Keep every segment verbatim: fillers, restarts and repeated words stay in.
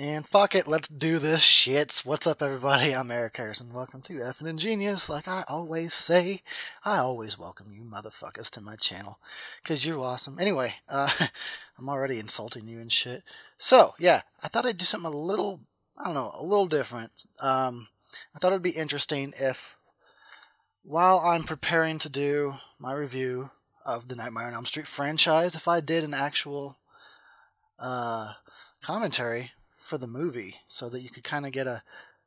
And fuck it, let's do this shit. What's up, everybody? I'm Eric Harris, and welcome to Effin Genius. Like I always say, I always welcome you motherfuckers to my channel, because you're awesome. Anyway, uh, I'm already insulting you and shit. So, yeah, I thought I'd do something a little, I don't know, a little different. Um, I thought it would be interesting if, while I'm preparing to do my review of the Nightmare on Elm Street franchise, if I did an actual uh, commentary for the movie, so that you could kind of get a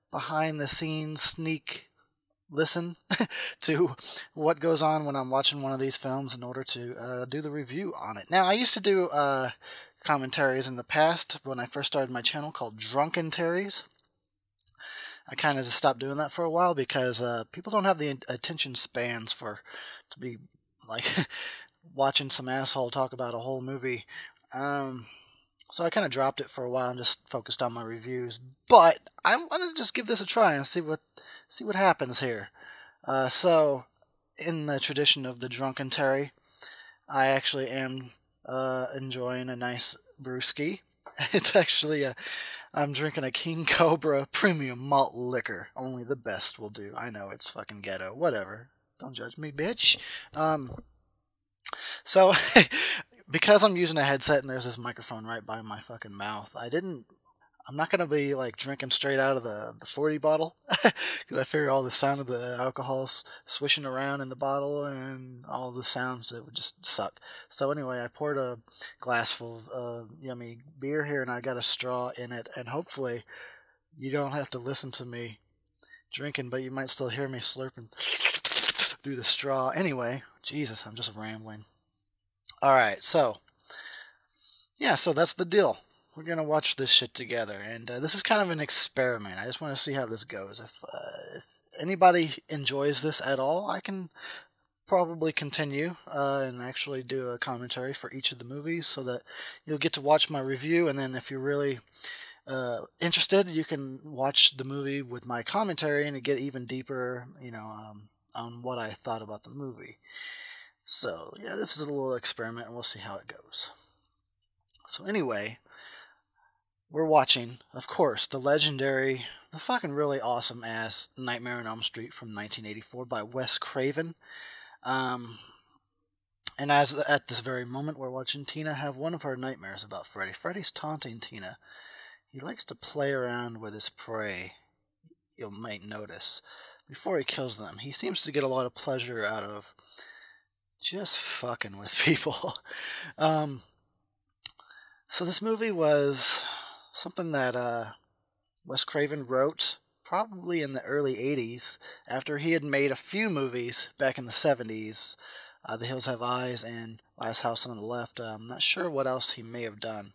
behind-the-scenes sneak listen to what goes on when I'm watching one of these films in order to uh, do the review on it. Now, I used to do uh, commentaries in the past when I first started my channel called Drunkentaries. I kind of just stopped doing that for a while because uh, people don't have the attention spans for to be like watching some asshole talk about a whole movie. Um... So I kind of dropped it for a while and just focused on my reviews, but I wanted to just give this a try and see what see what happens here. Uh, so, in the tradition of the Drunkentary, I actually am uh, enjoying a nice brewski. It's actually a I'm drinking a King Cobra premium malt liquor. Only the best will do. I know it's fucking ghetto. Whatever. Don't judge me, bitch. Um. So. Because I'm using a headset and there's this microphone right by my fucking mouth, I didn't... I'm not going to be, like, drinking straight out of the, the forty bottle. Because I figured all the sound of the alcohol swishing around in the bottle and all the sounds that would just suck. So anyway, I poured a glass full of uh, yummy beer here and I got a straw in it. And hopefully you don't have to listen to me drinking, but you might still hear me slurping through the straw. Anyway, Jesus, I'm just rambling. Alright, so, yeah, so that's the deal. We're going to watch this shit together, and uh, this is kind of an experiment. I just want to see how this goes. If, uh, if anybody enjoys this at all, I can probably continue uh, and actually do a commentary for each of the movies so that you'll get to watch my review, and then if you're really uh, interested, you can watch the movie with my commentary and get even deeper, you know, um, on what I thought about the movie. So, yeah, this is a little experiment, and we'll see how it goes. So, anyway, we're watching, of course, the legendary, the fucking really awesome-ass Nightmare on Elm Street from nineteen eighty-four by Wes Craven. Um, and as at this very moment, we're watching Tina have one of her nightmares about Freddy. Freddy's taunting Tina. He likes to play around with his prey, you might notice, before he kills them. He seems to get a lot of pleasure out of just fucking with people. Um, so this movie was something that uh, Wes Craven wrote probably in the early eighties after he had made a few movies back in the seventies, uh, The Hills Have Eyes and Last House on the Left. Uh, I'm not sure what else he may have done.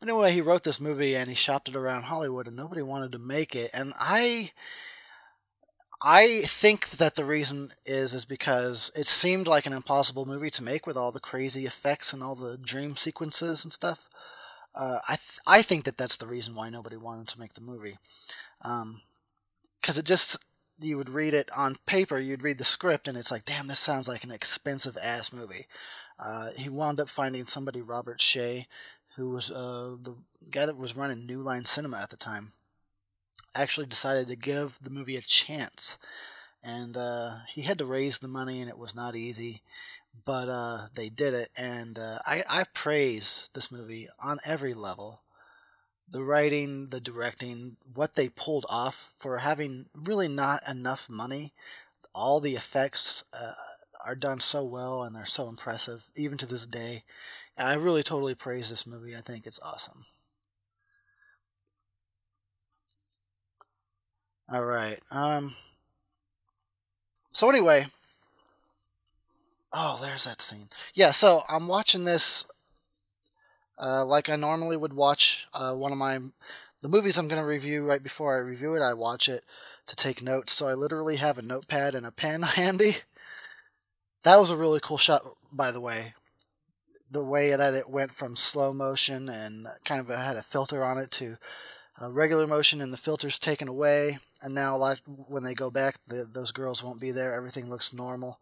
But anyway, he wrote this movie and he shopped it around Hollywood and nobody wanted to make it. And I... I think that the reason is is because it seemed like an impossible movie to make with all the crazy effects and all the dream sequences and stuff. Uh, I th I think that that's the reason why nobody wanted to make the movie, because um, it just you would read it on paper, you'd read the script, and it's like, damn, this sounds like an expensive ass movie. Uh, he wound up finding somebody, Robert Shaye, who was uh, the guy that was running New Line Cinema at the time. Actually decided to give the movie a chance, and uh, he had to raise the money, and it was not easy, but uh, they did it, and uh, I, I praise this movie on every level. The writing, the directing, what they pulled off for having really not enough money, all the effects uh, are done so well, and they're so impressive, even to this day. I really totally praise this movie. I think it's awesome. Alright, um, so anyway, oh, there's that scene. Yeah, so I'm watching this uh, like I normally would watch uh, one of my, the movies I'm going to review right before I review it, I watch it to take notes, so I literally have a notepad and a pen handy. That was a really cool shot, by the way. The way that it went from slow motion and kind of had a filter on it to Uh, regular motion, and the filter's taken away, and now a lot, when they go back, the, those girls won't be there. Everything looks normal.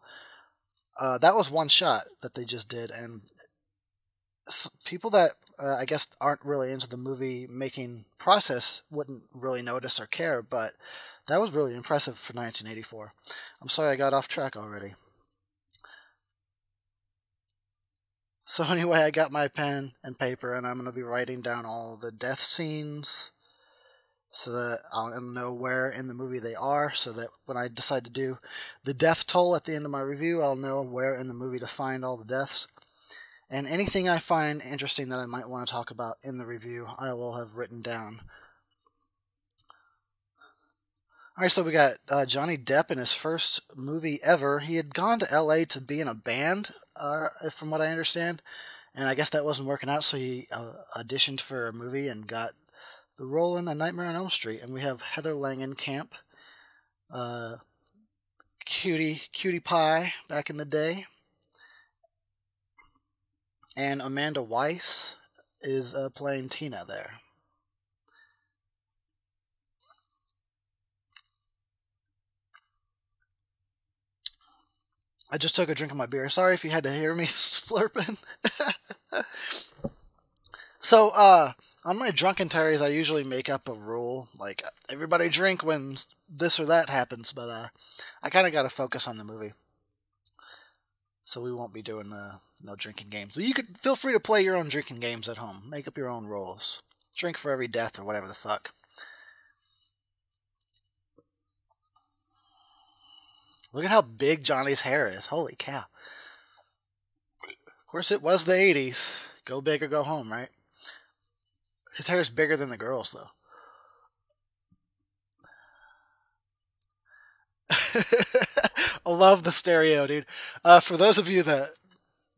Uh, that was one shot that they just did, and people that uh, I guess aren't really into the movie making process wouldn't really notice or care, but that was really impressive for nineteen eighty-four. I'm sorry I got off track already. So anyway, I got my pen and paper, and I'm going to be writing down all the death scenes so that I'll know where in the movie they are, so that when I decide to do the death toll at the end of my review, I'll know where in the movie to find all the deaths. And anything I find interesting that I might want to talk about in the review, I will have written down. Alright, so we got uh, Johnny Depp in his first movie ever. He had gone to L A to be in a band, uh, from what I understand, and I guess that wasn't working out, so he uh, auditioned for a movie and got the role in A Nightmare on Elm Street. And we have Heather Langenkamp, uh, cutie, cutie pie back in the day. And Amanda Wyss is uh, playing Tina there. I just took a drink of my beer. Sorry if you had to hear me slurping. So, uh, on my Drunkentaries, I usually make up a rule. Like, everybody drink when this or that happens. But uh, I kind of got to focus on the movie. So we won't be doing uh, no drinking games. But you could feel free to play your own drinking games at home. Make up your own rules. Drink for every death or whatever the fuck. Look at how big Johnny's hair is. Holy cow. Of course, it was the eighties. Go big or go home, right? His hair is bigger than the girls, though. I love the stereo, dude. Uh, for those of you that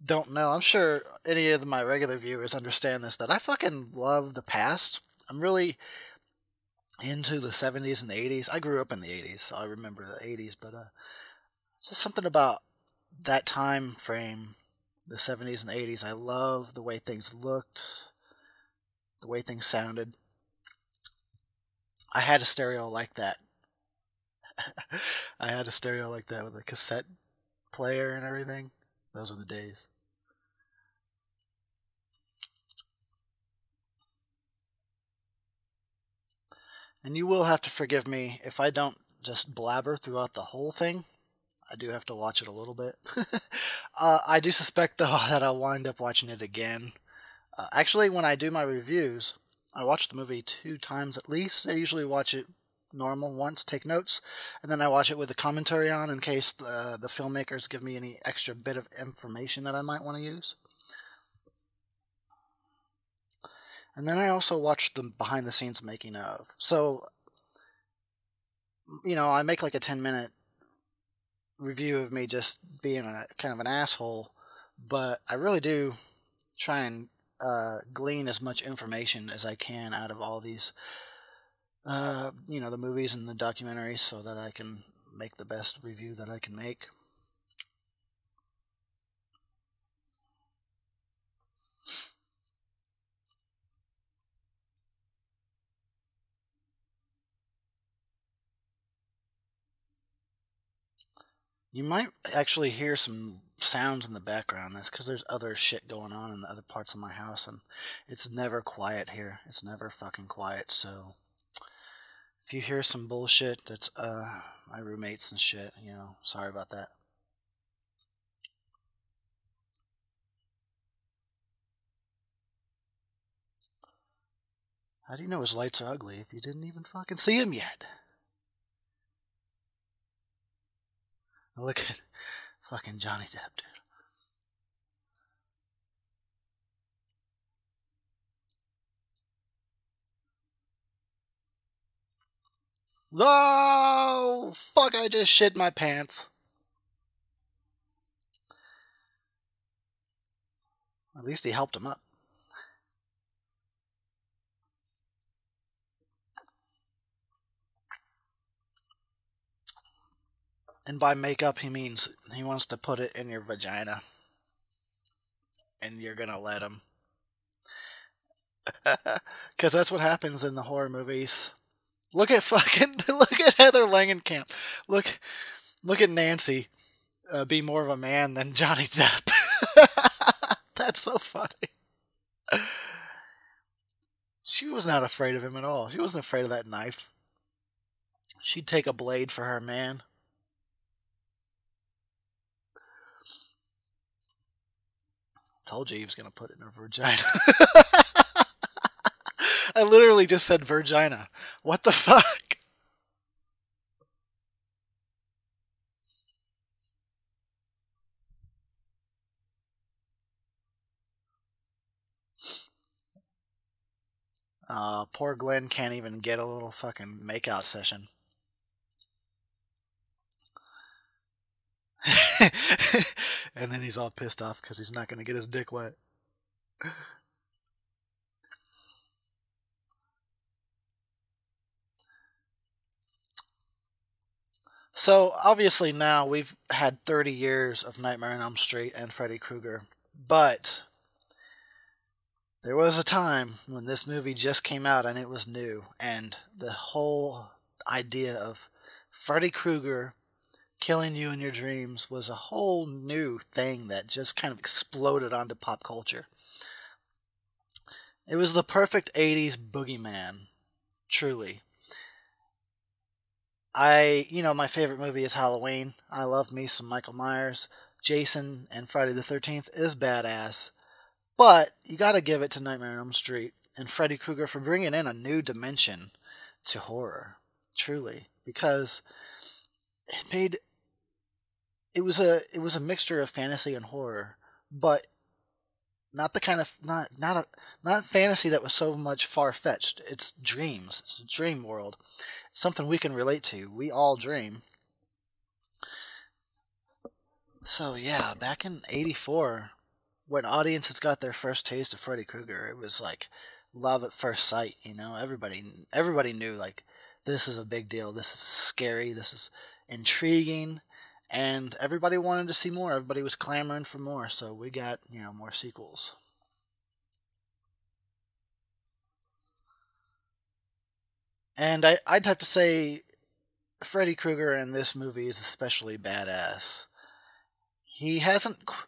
don't know, I'm sure any of my regular viewers understand this, that I fucking love the past. I'm really into the seventies and the eighties. I grew up in the eighties, so I remember the eighties, but... Uh, just something about that time frame, the seventies and the eighties. I love the way things looked, the way things sounded. I had a stereo like that. I had a stereo like that with a cassette player and everything. Those were the days. And you will have to forgive me if I don't just blabber throughout the whole thing. I do have to watch it a little bit. uh, I do suspect, though, that I'll wind up watching it again. Uh, actually, when I do my reviews, I watch the movie two times at least. I usually watch it normal once, take notes, and then I watch it with a commentary on in case the, the filmmakers give me any extra bit of information that I might want to use. And then I also watch the behind-the-scenes making of. So, you know, I make like a ten-minute review of me just being a kind of an asshole, but I really do try and uh, glean as much information as I can out of all these, uh, you know, the movies and the documentaries, so that I can make the best review that I can make. You might actually hear some sounds in the background. That's because there's other shit going on in the other parts of my house, and it's never quiet here. It's never fucking quiet, so if you hear some bullshit, that's uh, my roommates and shit, you know, sorry about that. How do you know his lights are ugly if you didn't even fucking see him yet? Look at fucking Johnny Depp, dude. Oh, fuck, I just shit my pants. At least he helped him up. And by makeup, he means he wants to put it in your vagina. And you're gonna let him. Because that's what happens in the horror movies. Look at fucking... Look at Heather Langenkamp. Look, look at Nancy. Uh, be more of a man than Johnny Depp. That's so funny. She was not afraid of him at all. She wasn't afraid of that knife. She'd take a blade for her man. Told you he was going to put it in her vagina. I literally just said vagina. What the fuck? Uh, poor Glenn can't even get a little fucking makeout session. And then he's all pissed off because he's not going to get his dick wet. So, obviously now we've had thirty years of Nightmare on Elm Street and Freddy Krueger. But there was a time when this movie just came out and it was new. And the whole idea of Freddy Krueger killing you in your dreams was a whole new thing that just kind of exploded onto pop culture. It was the perfect eighties boogeyman, truly. I, you know, my favorite movie is Halloween. I love me some Michael Myers. Jason and Friday the thirteenth is badass. But you gotta give it to Nightmare on Elm Street and Freddy Krueger for bringing in a new dimension to horror, truly, because it made It was a it was a mixture of fantasy and horror, but not the kind of not not a not fantasy that was so much far-fetched. It's dreams. It's a dream world. It's something we can relate to. We all dream. So yeah, back in eighty-four, when audiences got their first taste of Freddy Krueger, it was like love at first sight. You know, everybody everybody knew, like, this is a big deal. This is scary. This is intriguing. And everybody wanted to see more. Everybody was clamoring for more, so we got, you know, more sequels. And I, I'd have to say Freddy Krueger in this movie is especially badass. He hasn't qu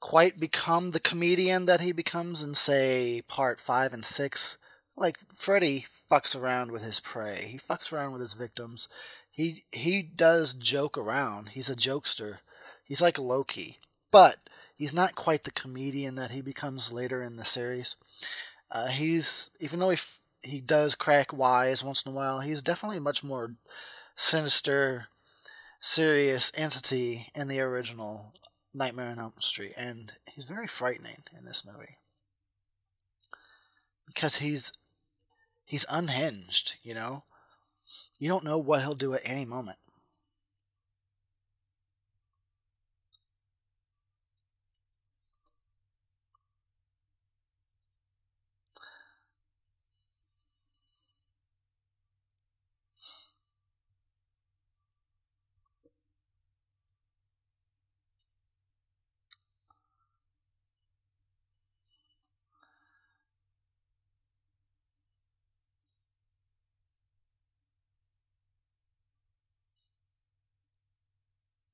quite become the comedian that he becomes in, say, part five and six. Like, Freddy fucks around with his prey. He fucks around with his victims. He he does joke around. He's a jokester. He's like Loki. But he's not quite the comedian that he becomes later in the series. Uh, he's, even though he, f he does crack wise once in a while, he's definitely a much more sinister, serious entity in the original Nightmare on Elm Street. And he's very frightening in this movie. Because he's, he's unhinged, you know? You don't know what he'll do at any moment.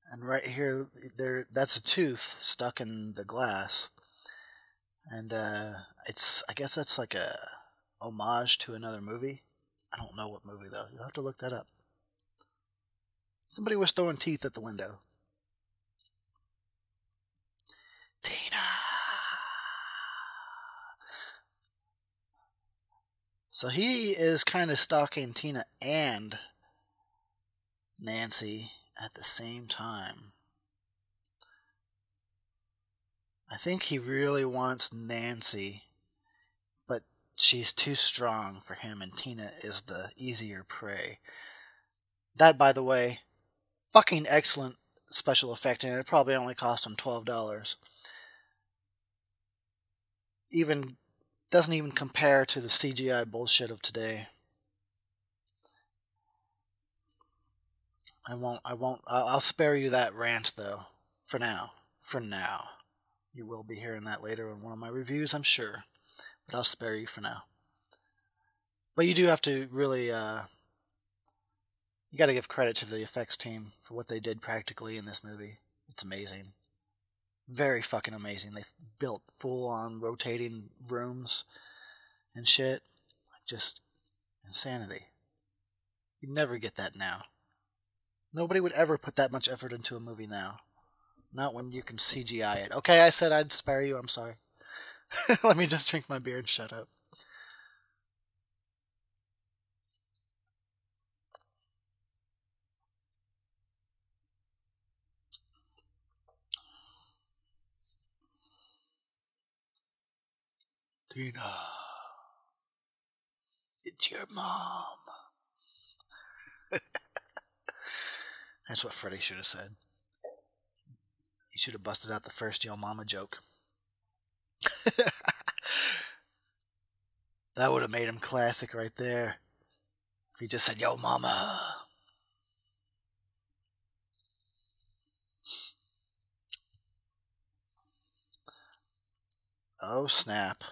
And right here, there that's a tooth stuck in the glass. And uh, it's, I guess that's like a homage to another movie. I don't know what movie, though. You'll have to look that up. Somebody was throwing teeth at the window. Tina! So he is kind of stalking Tina and Nancy at the same time. I think he really wants Nancy, but she's too strong for him, and Tina is the easier prey. That, by the way, fucking excellent special effect, and it probably only cost him twelve dollars. Even, doesn't even compare to the C G I bullshit of today. I won't, I won't, I'll spare you that rant, though, for now, for now. You will be hearing that later in one of my reviews, I'm sure, but I'll spare you for now. But you do have to really, uh, you gotta give credit to the effects team for what they did practically in this movie. It's amazing. very fucking amazing. They built full-on rotating rooms and shit. Just insanity. You'd never get that now. Nobody would ever put that much effort into a movie now. Not when you can C G I it. Okay, I said I'd spare you, I'm sorry. Let me just drink my beer and shut up. Tina, it's your mom. That's what Freddy should have said. He should have busted out the first yo mama joke. That would have made him classic right there. If he just said, yo mama. Oh snap.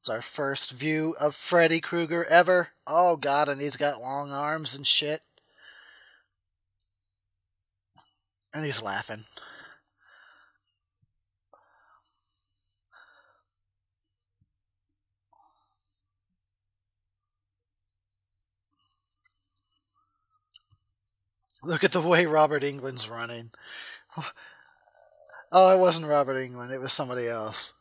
It's our first view of Freddy Krueger ever. Oh god, and he's got long arms and shit. And he's laughing. Look at the way Robert Englund's running. Oh, it wasn't Robert Englund. It was somebody else.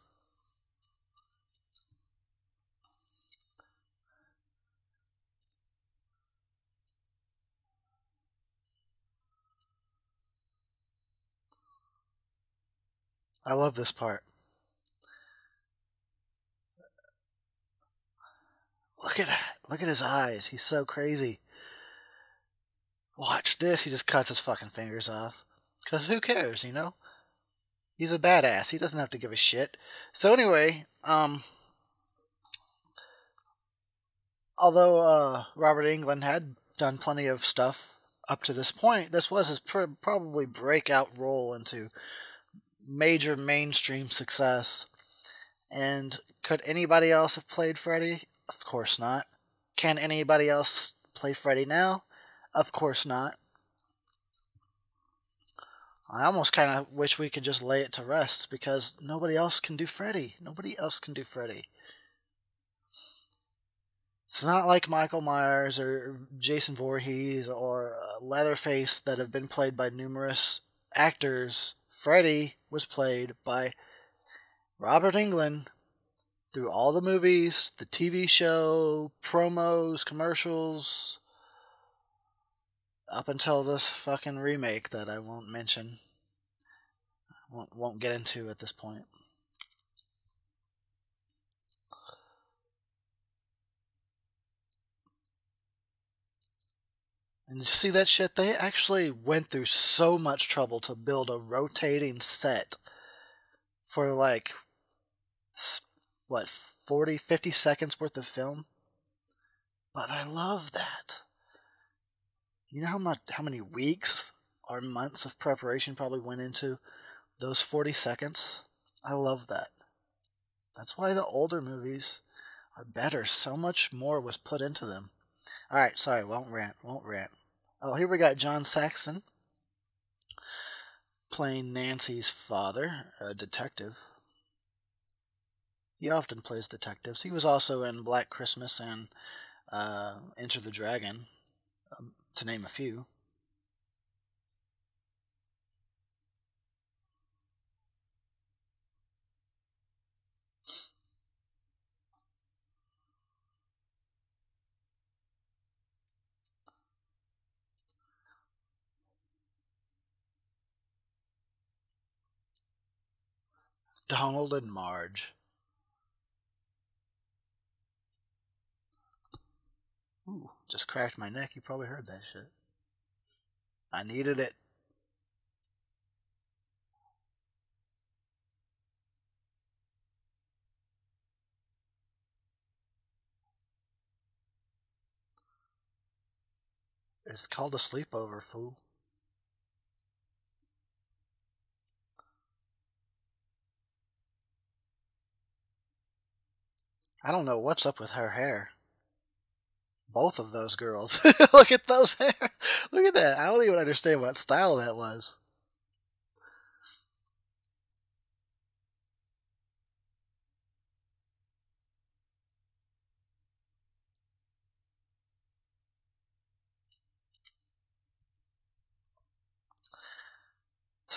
I love this part. Look at look at his eyes. He's so crazy. Watch this. He just cuts his fucking fingers off. Because who cares, you know? He's a badass. He doesn't have to give a shit. So anyway, um... although uh, Robert Englund had done plenty of stuff up to this point, this was his pr probably breakout role into major mainstream success. And could anybody else have played Freddy? Of course not. Can anybody else play Freddy now? Of course not. I almost kind of wish we could just lay it to rest, because nobody else can do Freddy. Nobody else can do Freddy. It's not like Michael Myers or Jason Voorhees or Leatherface that have been played by numerous actors. Freddy was played by Robert Englund through all the movies, the T V show, promos, commercials, up until this fucking remake that I won't mention, won't, won't get into at this point. And you see that shit? They actually went through so much trouble to build a rotating set for like, what, forty, fifty seconds worth of film? But I love that. You know how much, how many weeks or months of preparation probably went into those forty seconds? I love that. That's why the older movies are better. So much more was put into them. Alright, sorry, won't rant, won't rant. Oh, here we got John Saxon playing Nancy's father, a detective. He often plays detectives. He was also in Black Christmas and uh, Enter the Dragon, um, to name a few. Donald and Marge. Ooh, just cracked my neck. You probably heard that shit. I needed it. It's called a sleepover, fool. I don't know what's up with her hair. Both of those girls. Look at those hair. Look at that. I don't even understand what style that was.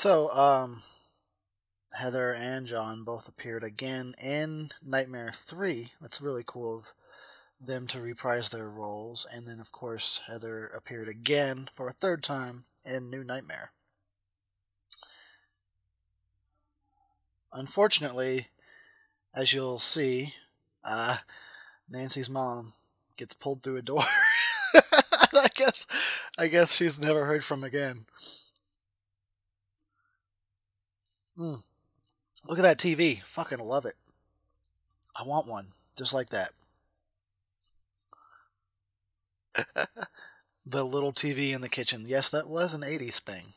So, um, Heather and John both appeared again in Nightmare three. That's really cool of them to reprise their roles. And then, of course, Heather appeared again for a third time in New Nightmare. Unfortunately, as you'll see, uh, Nancy's mom gets pulled through a door. I guess, I guess she's never heard from again. Mm. Look at that T V. Fucking love it. I want one. Just like that. The little T V in the kitchen. Yes, that was an eighties thing.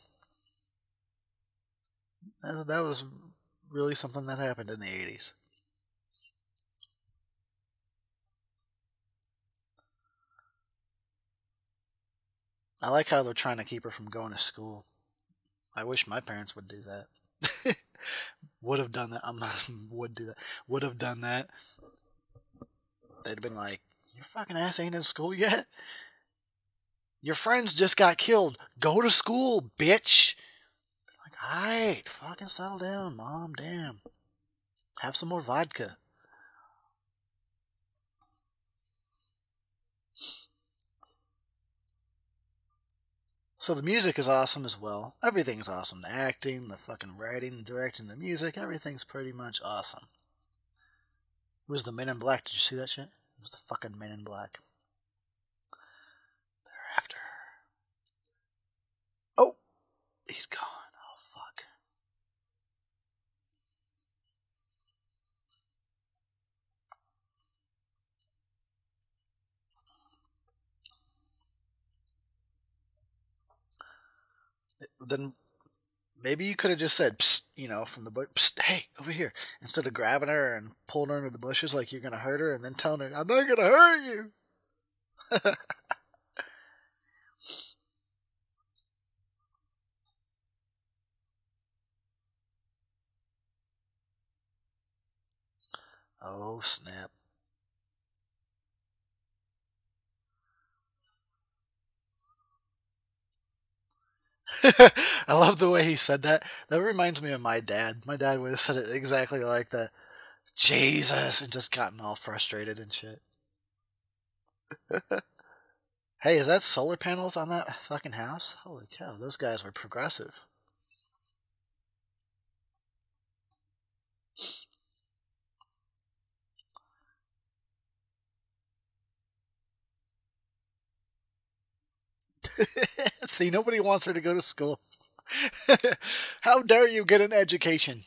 That was really something that happened in the eighties. I like how they're trying to keep her from going to school. I wish my parents would do that. Would have done that. I'm not, would do that. Would have done that. They'd have been like, your fucking ass ain't in school yet? Your friends just got killed. Go to school, bitch. Like, alright, fucking settle down, mom, damn. Have some more vodka. So the music is awesome as well. Everything's awesome. The acting, the fucking writing, the directing, the music, everything's pretty much awesome. It was the Men in Black. Did you see that shit? It was the fucking Men in Black. Thereafter. Oh! He's gone. Oh, fuck. Then maybe you could have just said, psst, you know, from the bush, psst, hey, over here, instead of grabbing her and pulling her into the bushes like you're going to hurt her and then telling her, I'm not going to hurt you. Oh, snap. I love the way he said that. That reminds me of my dad. My dad would have said it exactly like that. Jesus, and just gotten all frustrated and shit. Hey, is that solar panels on that fucking house? Holy cow, those guys were progressive. See, nobody wants her to go to school. How dare you get an education?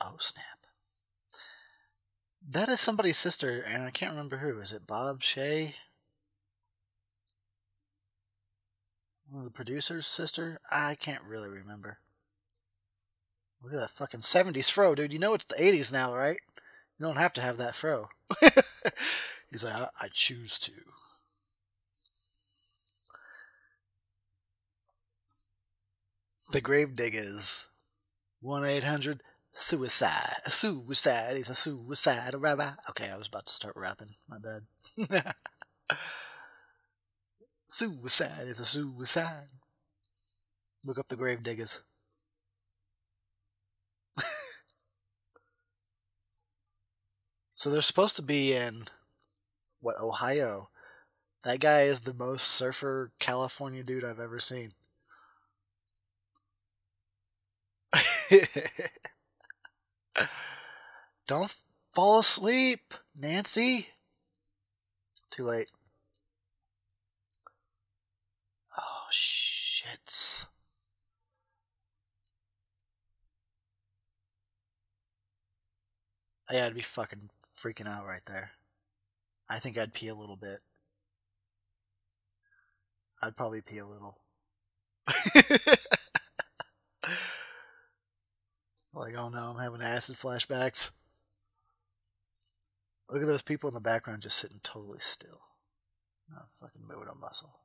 Oh, snap. That is somebody's sister, and I can't remember who. Is it Bob Shaye? One of the producer's sister? I can't really remember. Look at that fucking seventies fro, dude. You know it's the eighties now, right? You don't have to have that fro. He's like, I, I choose to. The grave diggers. one eight hundred suicide. A suicide is a suicide, a rabbi. Okay, I was about to start rapping. My bad. Suicide is a suicide. Look up the grave diggers. So they're supposed to be in, what, Ohio. That guy is the most surfer California dude I've ever seen. Don't fall asleep, Nancy. Too late. Oh, shit. Yeah, I'd be fucking... freaking out right there. I think I'd pee a little bit. I'd probably pee a little. Like, oh no, I'm having acid flashbacks. Look at those people in the background just sitting totally still. Not fucking moving a muscle.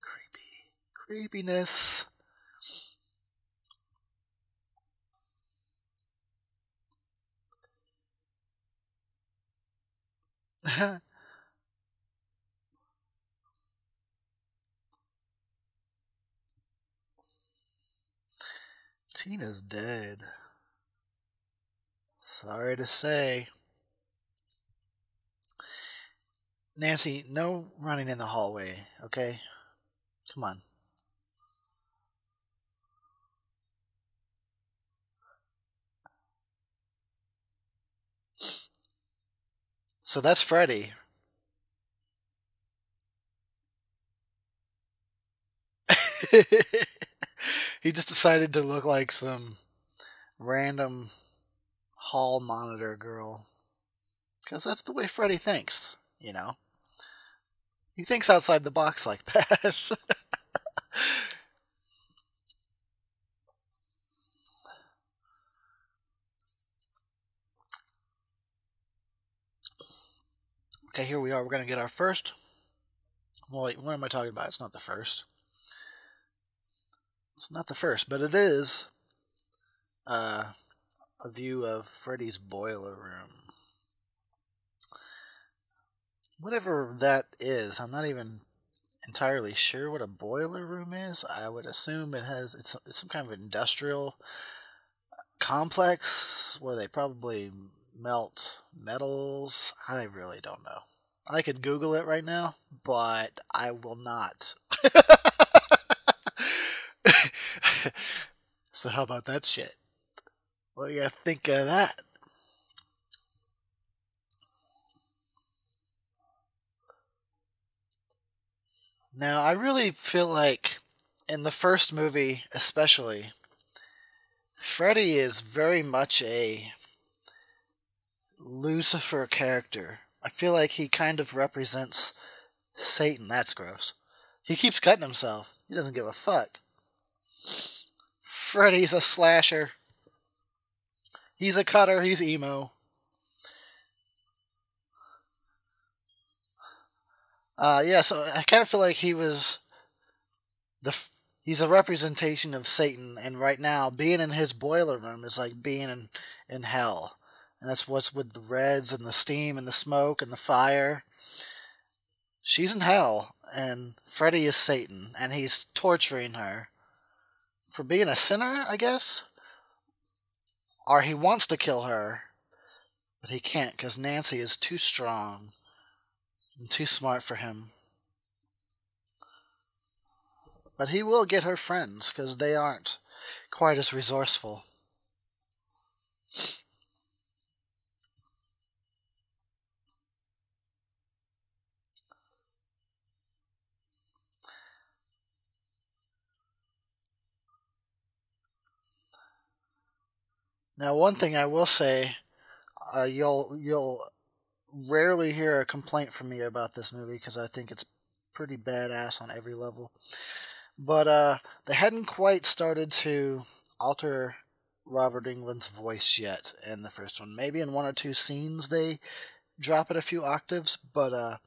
Creepy. Creepiness. Tina's dead. Sorry to say. Nancy, no running in the hallway, okay? Come on. So that's Freddy. He just decided to look like some random hall monitor girl. Because that's the way Freddy thinks, you know. He thinks outside the box like that. Okay, here we are. We're going to get our first... Well, wait, what am I talking about? It's not the first. It's not the first, but it is uh, a view of Freddy's boiler room. Whatever that is, I'm not even entirely sure what a boiler room is. I would assume it has it's, it's some kind of industrial complex where they probably melt metals. I really don't know. I could Google it right now, but I will not. So how about that shit? What do you guys think of that? Now, I really feel like, in the first movie especially, Freddy is very much a Lucifer character. I feel like he kind of represents Satan. That's gross. He keeps cutting himself. He doesn't give a fuck. Freddy's a slasher. He's a cutter. He's emo. Uh, yeah, so I kind of feel like he was, the he's a representation of Satan, and right now, being in his boiler room is like being in, in hell. And that's what's with the reds, and the steam, and the smoke, and the fire. She's in hell, and Freddy is Satan, and he's torturing her for being a sinner, I guess? Or he wants to kill her, but he can't, because Nancy is too strong. I'm too smart for him. But he will get her friends, because they aren't quite as resourceful. Now, one thing I will say, uh, you'll... you'll rarely hear a complaint from me about this movie because I think it's pretty badass on every level. But uh, they hadn't quite started to alter Robert Englund's voice yet in the first one. Maybe in one or two scenes they drop it a few octaves, but uh,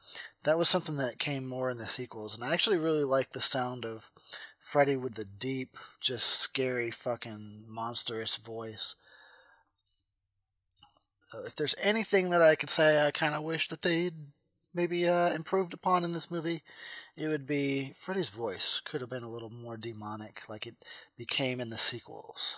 that was something that came more in the sequels. And I actually really like the sound of Freddy with the deep, just scary fucking monstrous voice. If there's anything that I could say I kind of wish that they'd maybe uh, improved upon in this movie, it would be Freddy's voice could have been a little more demonic, like it became in the sequels.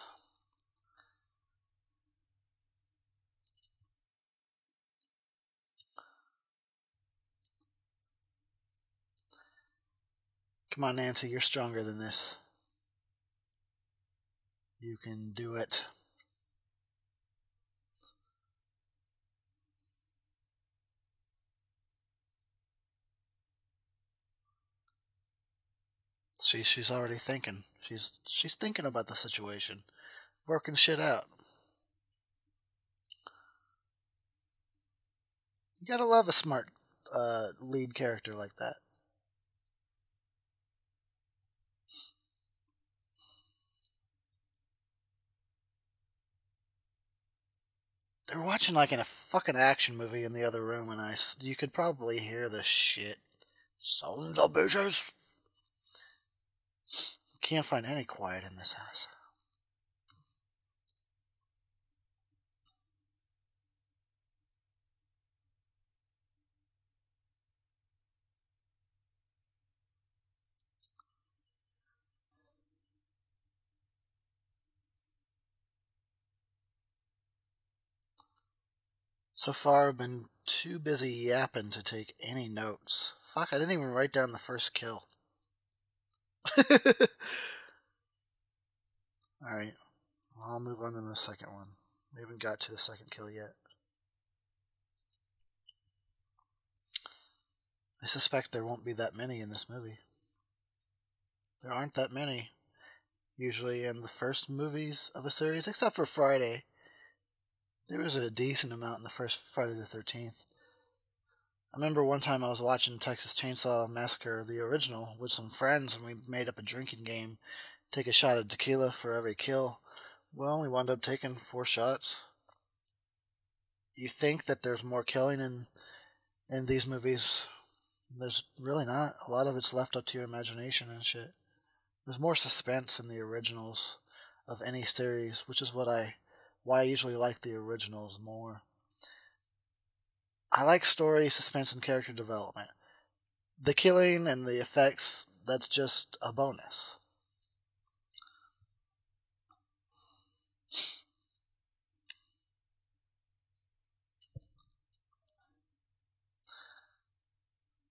Come on, Nancy, you're stronger than this. You can do it. She, she's already thinking. She's she's thinking about the situation. Working shit out. You gotta love a smart uh, lead character like that. They're watching like in a fucking action movie in the other room, and I, you could probably hear this shit. Sons of bitches! Can't find any quiet in this house. So far, I've been too busy yapping to take any notes. Fuck, I didn't even write down the first kill. Alright, well, I'll move on to the second one. We haven't got to the second kill yet. I suspect there won't be that many in this movie. There aren't that many, usually in the first movies of a series, except for Friday. There was a decent amount in the first Friday the thirteenth. I remember one time I was watching Texas Chainsaw Massacre, the original, with some friends, and we made up a drinking game. Take a shot of tequila for every kill. Well, we wound up taking four shots. You think that there's more killing in, in these movies. There's really not. A lot of it's left up to your imagination and shit. There's more suspense in the originals of any series, which is what I... why I usually like the originals more. I like story, suspense, and character development. The killing and the effects, that's just a bonus.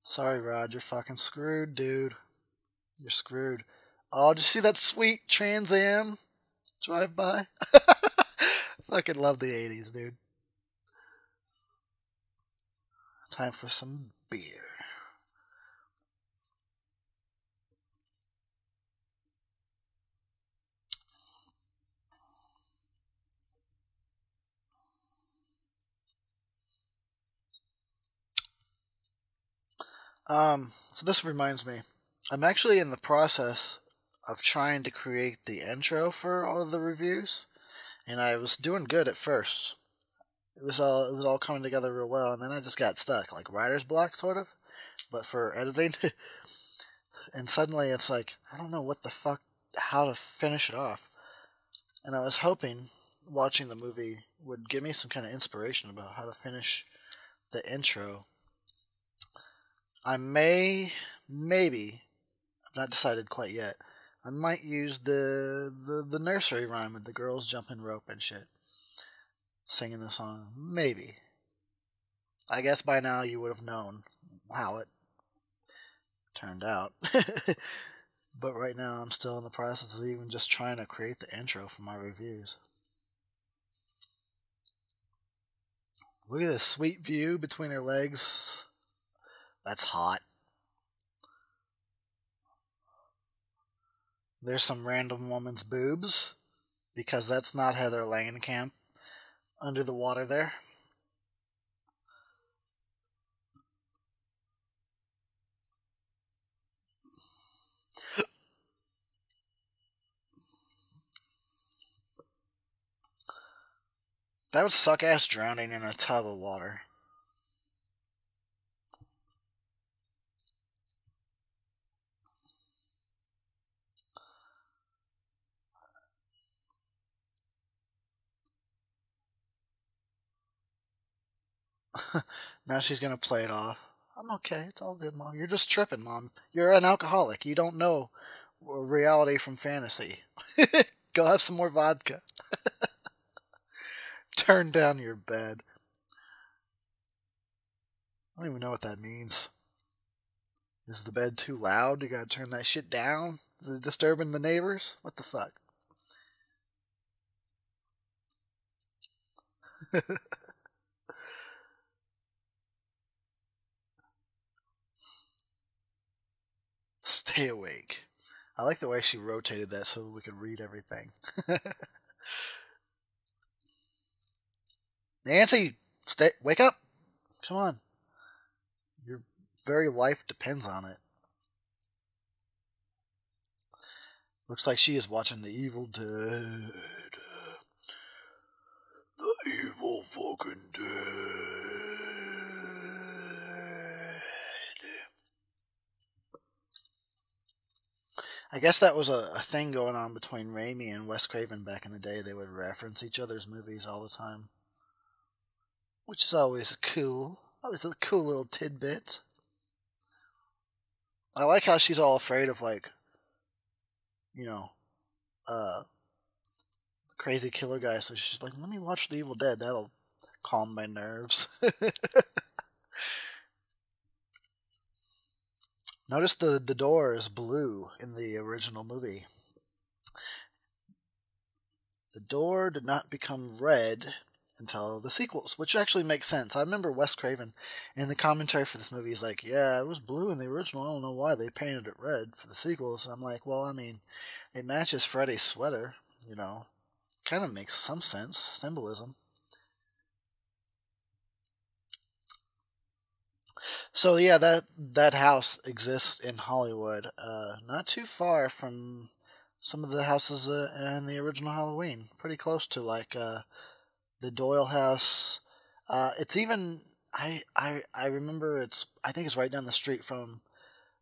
Sorry, Rod, you're fucking screwed, dude. You're screwed. Oh, did you see that sweet Trans Am drive-by? Fucking love the eighties, dude. Time for some beer. Um, so this reminds me. I'm actually in the process of trying to create the intro for all of the reviews. And I was doing good at first. It was all it was all coming together real well, and then I just got stuck, like writer's block, sort of, but for editing. And suddenly it's like, I don't know what the fuck, how to finish it off. And I was hoping watching the movie would give me some kind of inspiration about how to finish the intro. I may, maybe, I've not decided quite yet, I might use the, the the nursery rhyme with the girls jumping rope and shit. Singing the song. Maybe. I guess by now you would have known how it turned out. But right now I'm still in the process of even just trying to create the intro for my reviews. Look at this sweet view between her legs. That's hot. There's some random woman's boobs, because that's not Heather Langenkamp under the water there. That would suck ass drowning in a tub of water. Now she's going to play it off. I'm okay. It's all good, Mom. You're just tripping, Mom. You're an alcoholic. You don't know reality from fantasy. Go have some more vodka. Turn down your bed. I don't even know what that means. Is the bed too loud? You got to turn that shit down? Is it disturbing the neighbors? What the fuck? Stay awake. I like the way she rotated that so we could read everything. Nancy, stay, wake up. Come on. Your very life depends on it. Looks like she is watching The Evil Dead. The Evil fucking Dead. I guess that was a, a thing going on between Raimi and Wes Craven back in the day. They would reference each other's movies all the time. Which is always cool. Always a cool little tidbit. I like how she's all afraid of, like, you know, uh, crazy killer guy. So she's like, let me watch The Evil Dead. That'll calm my nerves. Notice the, the door is blue in the original movie. The door did not become red until the sequels, which actually makes sense. I remember Wes Craven in the commentary for this movie, he's like, yeah, it was blue in the original. I don't know why they painted it red for the sequels. And I'm like, well, I mean, it matches Freddy's sweater, you know. Kind of makes some sense. Symbolism. So, yeah, that, that house exists in Hollywood, uh, not too far from some of the houses uh, in the original Halloween. Pretty close to, like, uh, the Doyle house. Uh, it's even, I, I, I remember it's, I think it's right down the street from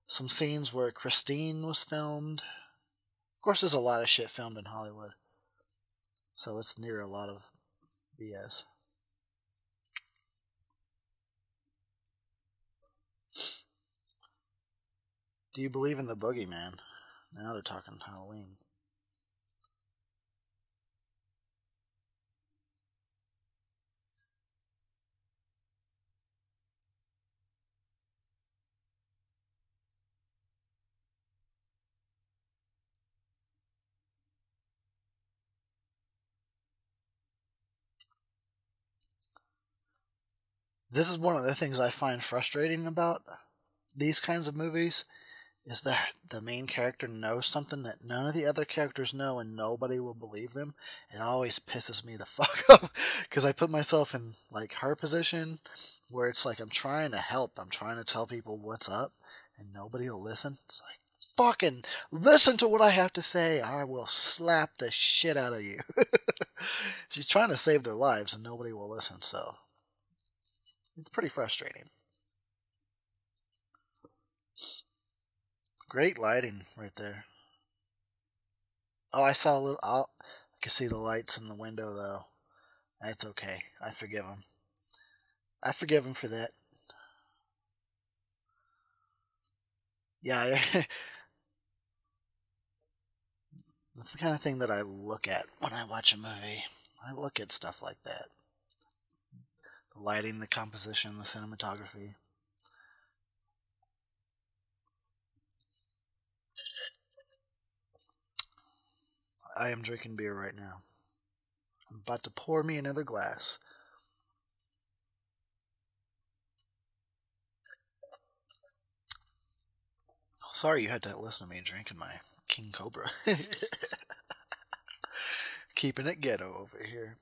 some scenes where Christine was filmed. Of course, there's a lot of shit filmed in Hollywood, so it's near a lot of B S. Do you believe in the boogeyman? Now they're talking Halloween. This is one of the things I find frustrating about these kinds of movies, is that the main character knows something that none of the other characters know and nobody will believe them. It always pisses me the fuck up, because I put myself in, like, her position, where it's like I'm trying to help, I'm trying to tell people what's up, and nobody will listen. It's like, fucking listen to what I have to say, I will slap the shit out of you. She's trying to save their lives and nobody will listen, so it's pretty frustrating. Great lighting right there. Oh, I saw a little... I'll, I can see the lights in the window, though. That's okay. I forgive him. I forgive him for that. Yeah, that's the kind of thing that I look at when I watch a movie. I look at stuff like that. The lighting, the composition, the cinematography. I am drinking beer right now. I'm about to pour me another glass. Sorry you had to listen to me drinking my King Cobra. Keeping it ghetto over here.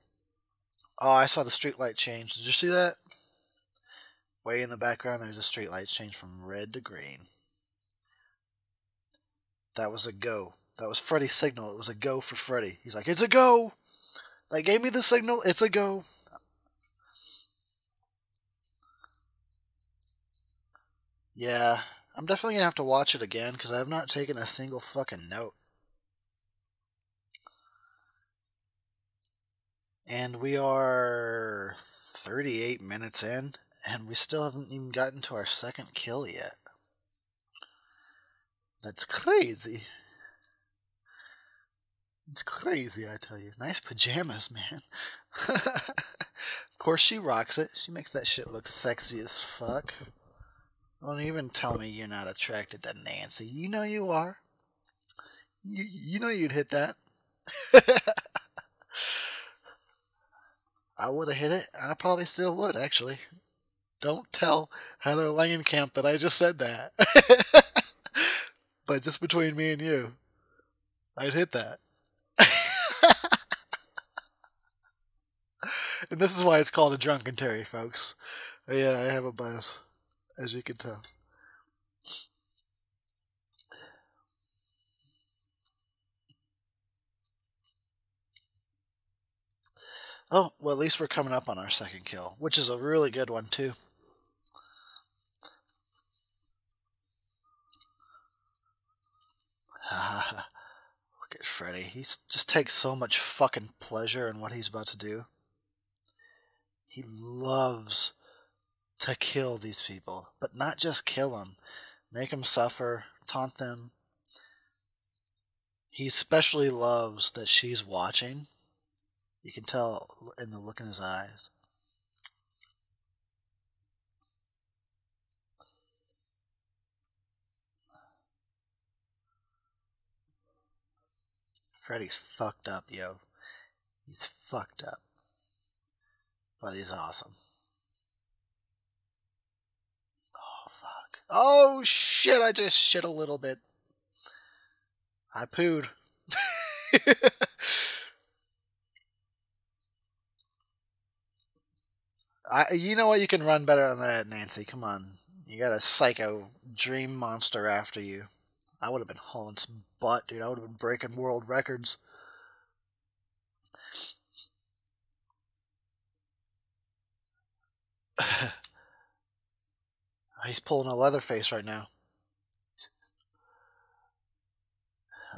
Oh, I saw the streetlight change. Did you see that? Way in the background, there's a streetlight change from red to green. That was a go. That was Freddy's signal. It was a go for Freddy. He's like, it's a go! They gave me the signal. It's a go. Yeah. I'm definitely going to have to watch it again, because I have not taken a single fucking note. And we are thirty-eight minutes in, and we still haven't even gotten to our second kill yet. That's crazy. It's crazy, I tell you. Nice pajamas, man. Of course, she rocks it. She makes that shit look sexy as fuck. Don't even tell me you're not attracted to Nancy. You know you are. You, you know you'd hit that. I would have hit it. I probably still would, actually. Don't tell Heather Langenkamp that I just said that. But just between me and you, I'd hit that. And this is why it's called a Drunkentary, folks. Yeah, I have a bias, as you can tell. Oh, well, at least we're coming up on our second kill, which is a really good one, too. Look at Freddy. He just takes so much fucking pleasure in what he's about to do. He loves to kill these people, but not just kill them. Make them suffer, taunt them. He especially loves that she's watching. You can tell in the look in his eyes. Freddy's fucked up, yo. He's fucked up. But he's awesome. Oh, fuck. Oh, shit, I just shit a little bit. I pooed. I, you know what? You can run better than that, Nancy. Come on. You got a psycho dream monster after you. I would have been hauling some butt, dude. I would have been breaking world records. He's pulling a Leatherface right now.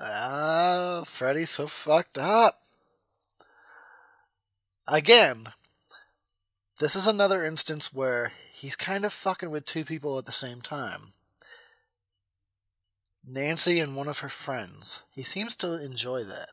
Oh, Freddy's so fucked up. Again, this is another instance where he's kind of fucking with two people at the same time. Nancy and one of her friends. He seems to enjoy that.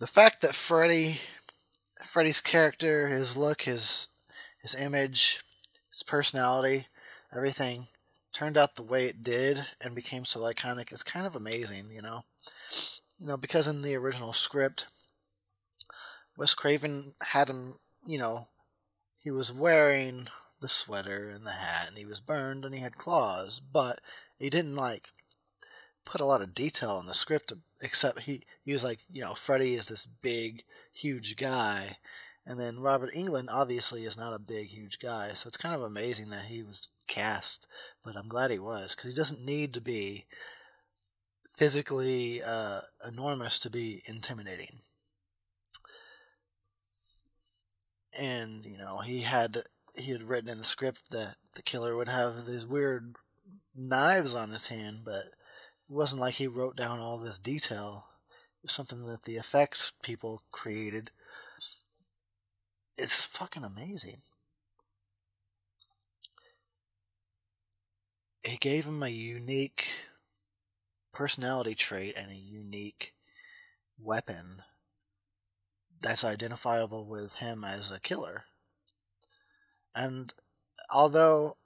The fact that Freddy, Freddy's character, his look, his his image, his personality, everything turned out the way it did and became so iconic is kind of amazing, you know? You know, because in the original script, Wes Craven had him, you know, he was wearing the sweater and the hat and he was burned and he had claws, but he didn't, like, put a lot of detail in the script, except he, he was like, you know, Freddy is this big, huge guy. And then Robert Englund obviously is not a big, huge guy. So it's kind of amazing that he was cast, but I'm glad he was, because he doesn't need to be physically uh, enormous to be intimidating. And, you know, he had, he had written in the script that the killer would have these weird knives on his hand, but it wasn't like he wrote down all this detail. It was something that the effects people created. It's fucking amazing. He gave him a unique personality trait and a unique weapon that's identifiable with him as a killer. And although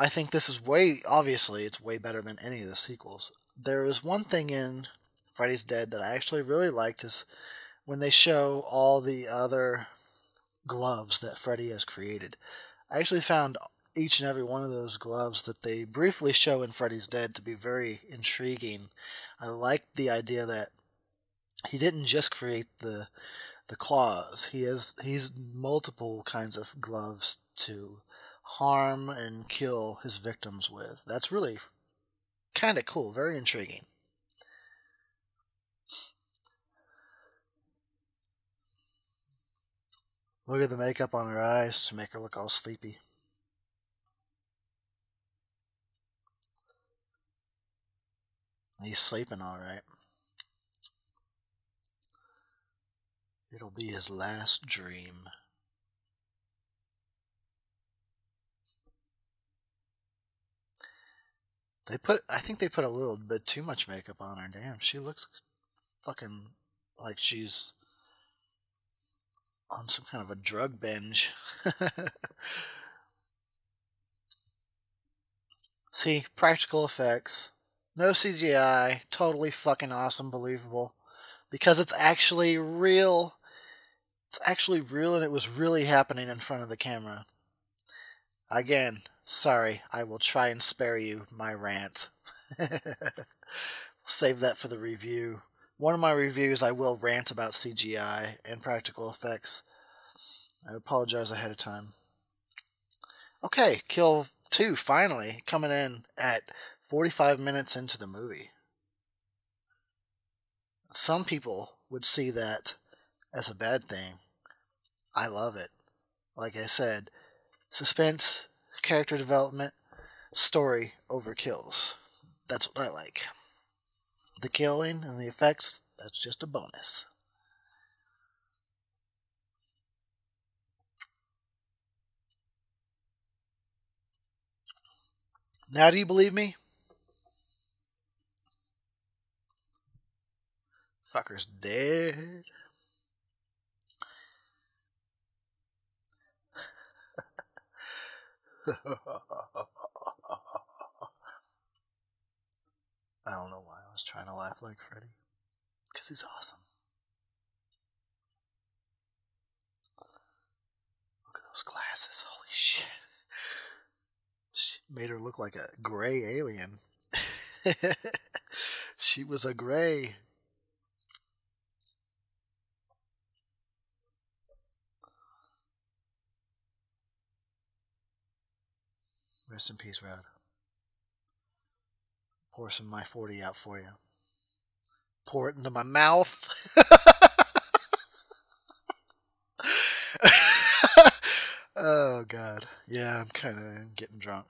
I think this is way, obviously, it's way better than any of the sequels. There is one thing in Freddy's Dead that I actually really liked is when they show all the other gloves that Freddy has created. I actually found each and every one of those gloves that they briefly show in Freddy's Dead to be very intriguing. I liked the idea that he didn't just create the the claws. He has he's multiple kinds of gloves to harm and kill his victims with. That's really kind of cool, very intriguing. Look at the makeup on her eyes to make her look all sleepy. He's sleeping all right. It'll be his last dream. They put, I think they put a little bit too much makeup on her. Damn, she looks fucking like she's on some kind of a drug binge. See, practical effects. No C G I. Totally fucking awesome, believable. Because it's actually real. It's actually real and it was really happening in front of the camera. Again, sorry, I will try and spare you my rant. Save that for the review. One of my reviews, I will rant about C G I and practical effects. I apologize ahead of time. Okay, Kill two, finally, coming in at forty-five minutes into the movie. Some people would see that as a bad thing. I love it. Like I said, suspense, character development, story over kills. That's what I like. The killing and the effects, that's just a bonus. Now do you believe me? Fucker's dead. I don't know why I was trying to laugh like Freddy. Because he's awesome. Look at those glasses. Holy shit. She made her look like a gray alien. She was a gray. Rest in peace, Rod. Pour some of my forty out for you. Pour it into my mouth. Oh, God. Yeah, I'm kind of getting drunk.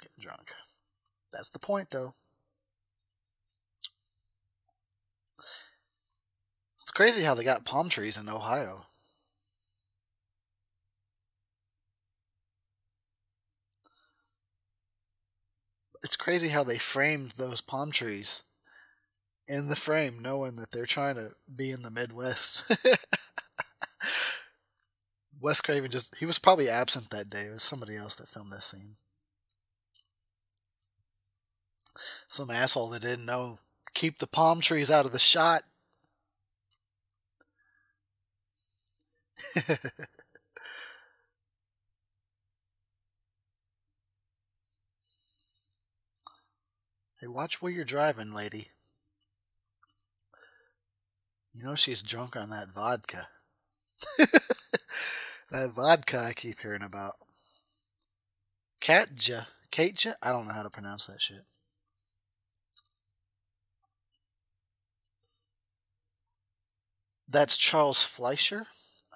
Getting drunk. That's the point, though. It's crazy how they got palm trees in Ohio. It's crazy how they framed those palm trees in the frame, knowing that they're trying to be in the Midwest. Wes Craven just, he was probably absent that day. It was somebody else that filmed this scene. Some asshole that didn't know, keep the palm trees out of the shot. Hey, watch where you're driving, lady. You know she's drunk on that vodka. That vodka I keep hearing about. Katja. Katja? I don't know how to pronounce that shit. That's Charles Fleischer,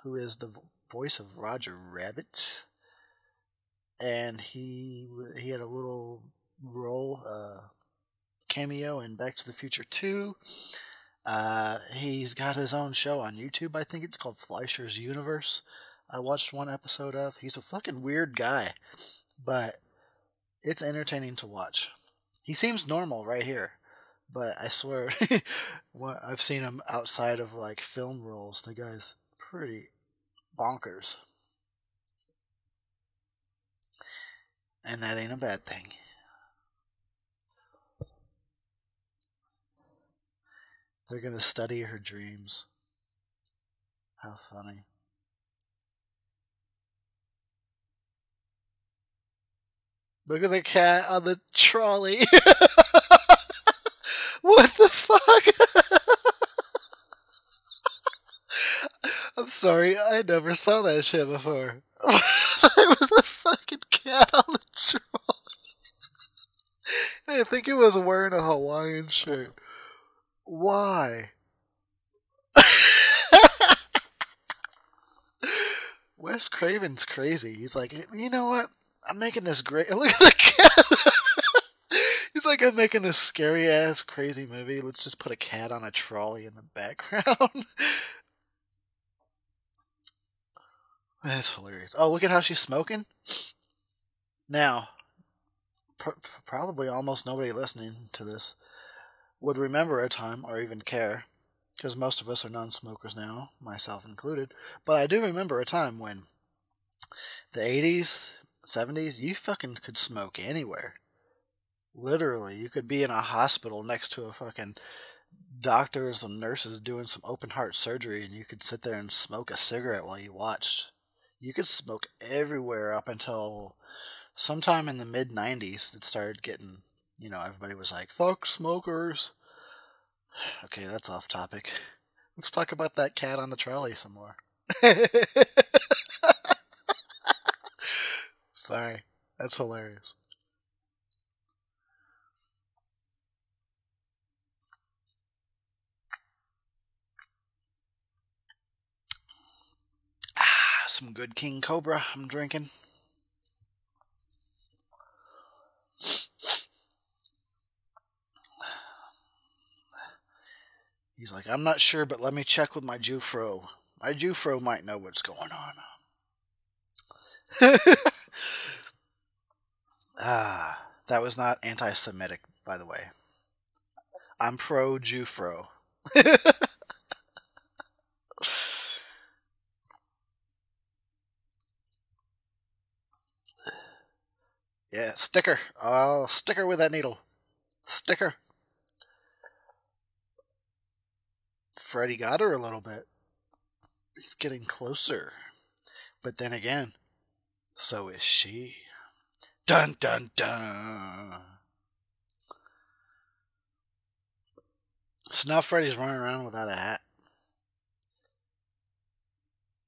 who is the voice of Roger Rabbit. And he, he had a little role... Uh, cameo in Back to the Future two. Uh, he's got his own show on YouTube. I think it's called Fleischer's Universe. I watched one episode of. He's a fucking weird guy, but it's entertaining to watch. He seems normal right here, but I swear, I've seen him outside of like film roles. The guy's pretty bonkers, and that ain't a bad thing. They're going to study her dreams. How funny. Look at the cat on the trolley. What the fuck? I'm sorry, I never saw that shit before. There was a fucking cat on the trolley. I think it was wearing a Hawaiian shirt. Why? Wes Craven's crazy. He's like, you know what? I'm making this great... Look at the cat! He's like, I'm making this scary-ass crazy movie. Let's just put a cat on a trolley in the background. That's hilarious. Oh, look at how she's smoking. Now, pr probably almost nobody listening to this would remember a time, or even care, because most of us are non-smokers now, myself included, but I do remember a time when the eighties, seventies, you fucking could smoke anywhere. Literally, you could be in a hospital next to a fucking doctors and nurses doing some open-heart surgery, and you could sit there and smoke a cigarette while you watched. You could smoke everywhere up until sometime in the mid nineties it started getting... You know, everybody was like, fuck smokers. Okay, that's off topic. Let's talk about that cat on the trolley some more. Sorry, that's hilarious. Ah, some good King Cobra I'm drinking. He's like, I'm not sure, but let me check with my Jufro. My Jufro might know what's going on. Ah, that was not anti-Semitic, by the way. I'm pro-Jufro. Yeah, sticker. Oh, sticker with that needle. Sticker. Freddy got her a little bit. He's getting closer. But then again, so is she. Dun dun dun. So now Freddy's running around without a hat.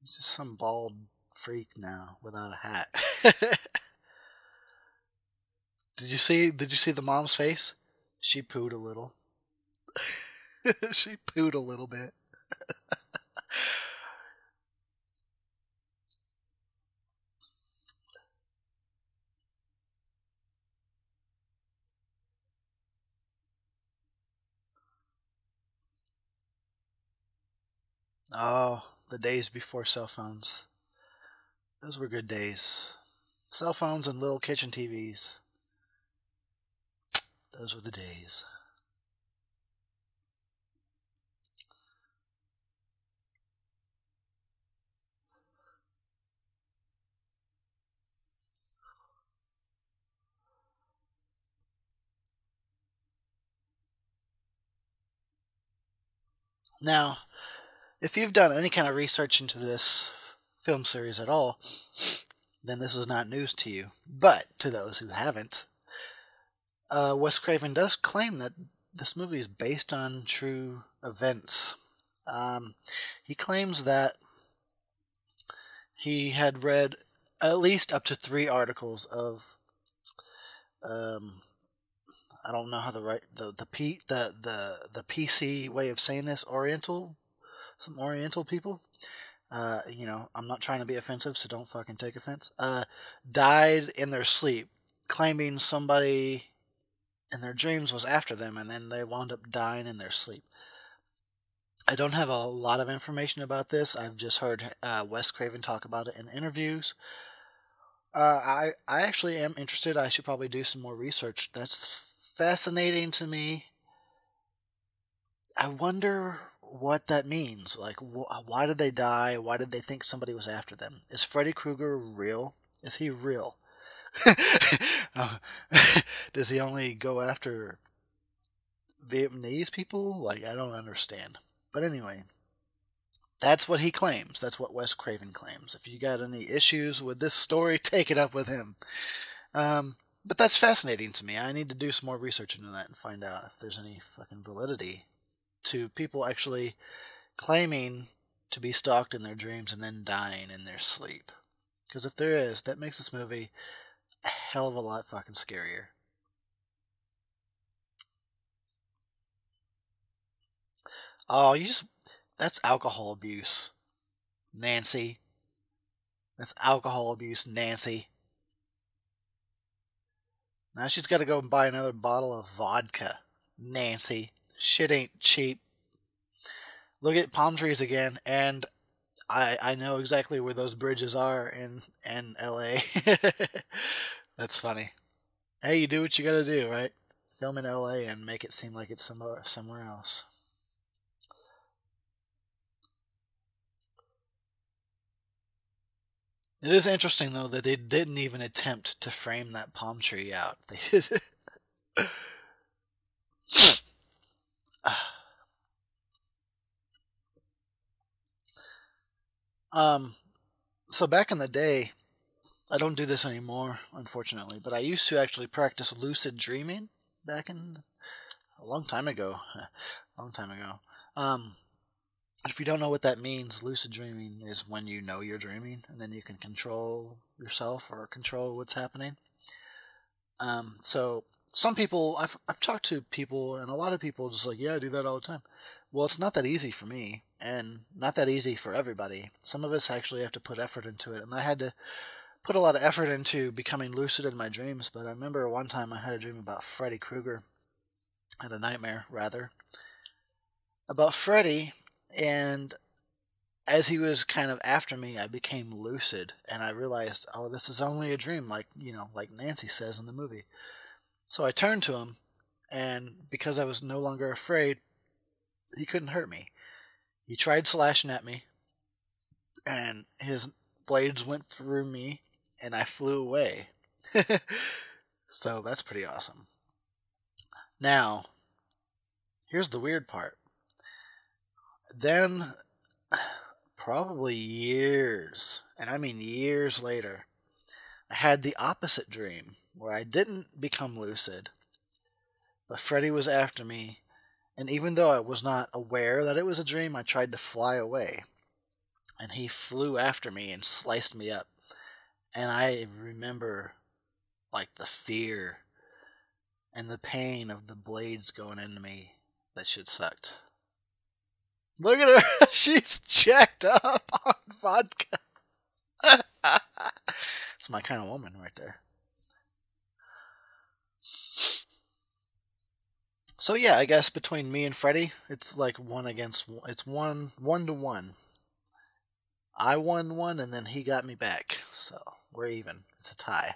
He's just some bald freak now without a hat. Did you see? Did you see the mom's face? She pooed a little. She pooed a little bit. Oh, the days before cell phones. Those were good days. Cell phones and little kitchen T Vs. Those were the days. Now, if you've done any kind of research into this film series at all, then this is not news to you. But to those who haven't, Uh, Wes Craven does claim that this movie is based on true events. Um, he claims that he had read at least up to three articles of, um, I don't know how the right the the p the the the P C way of saying this, Oriental, some Oriental people. Uh, you know, I'm not trying to be offensive, so don't fucking take offense. Uh, died in their sleep, claiming somebody and their dreams was after them, and then they wound up dying in their sleep. I don't have a lot of information about this. I've just heard uh, Wes Craven talk about it in interviews. Uh, I, I actually am interested. I should probably do some more research. That's fascinating to me. I wonder what that means. Like, wh why did they die? Why did they think somebody was after them? Is Freddy Krueger real? Is he real? uh, does he only go after Vietnamese people? Like, I don't understand. But anyway, that's what he claims. That's what Wes Craven claims. If you got any issues with this story, take it up with him. Um, but that's fascinating to me. I need to do some more research into that and find out if there's any fucking validity to people actually claiming to be stalked in their dreams and then dying in their sleep. Because if there is, that makes this movie a hell of a lot fucking scarier. Oh, you just... That's alcohol abuse, Nancy. That's alcohol abuse, Nancy. Now she's got to go and buy another bottle of vodka, Nancy. Shit ain't cheap. Look at palm trees again, and... I, I know exactly where those bridges are in, in L A That's funny. Hey, you do what you gotta do, right? Film in L A and make it seem like it's somewhere, somewhere else. It is interesting, though, that they didn't even attempt to frame that palm tree out. They did it. Um, so back in the day, I don't do this anymore, unfortunately, but I used to actually practice lucid dreaming back in a long time ago, a long time ago. Um, if you don't know what that means, lucid dreaming is when you know you're dreaming and then you can control yourself or control what's happening. Um, so some people, I've, I've talked to people and a lot of people just like, yeah, I do that all the time. Well, it's not that easy for me, and not that easy for everybody. Some of us actually have to put effort into it, and I had to put a lot of effort into becoming lucid in my dreams, but I remember one time I had a dream about Freddy Krueger, and a nightmare, rather, about Freddy, and as he was kind of after me, I became lucid, and I realized, oh, this is only a dream, like, you know, like Nancy says in the movie. So I turned to him, and because I was no longer afraid, he couldn't hurt me. He tried slashing at me, and his blades went through me, and I flew away. So that's pretty awesome. Now, here's the weird part. Then, probably years, and I mean years later, I had the opposite dream, where I didn't become lucid, but Freddy was after me, and even though I was not aware that it was a dream, I tried to fly away. And he flew after me and sliced me up. And I remember, like, the fear and the pain of the blades going into me. That shit sucked. Look at her. She's jacked up on vodka. It's my kind of woman right there. So, yeah, I guess between me and Freddy, it's like one against one. It's one, one to one. I won one, and then he got me back, so we're even. It's a tie.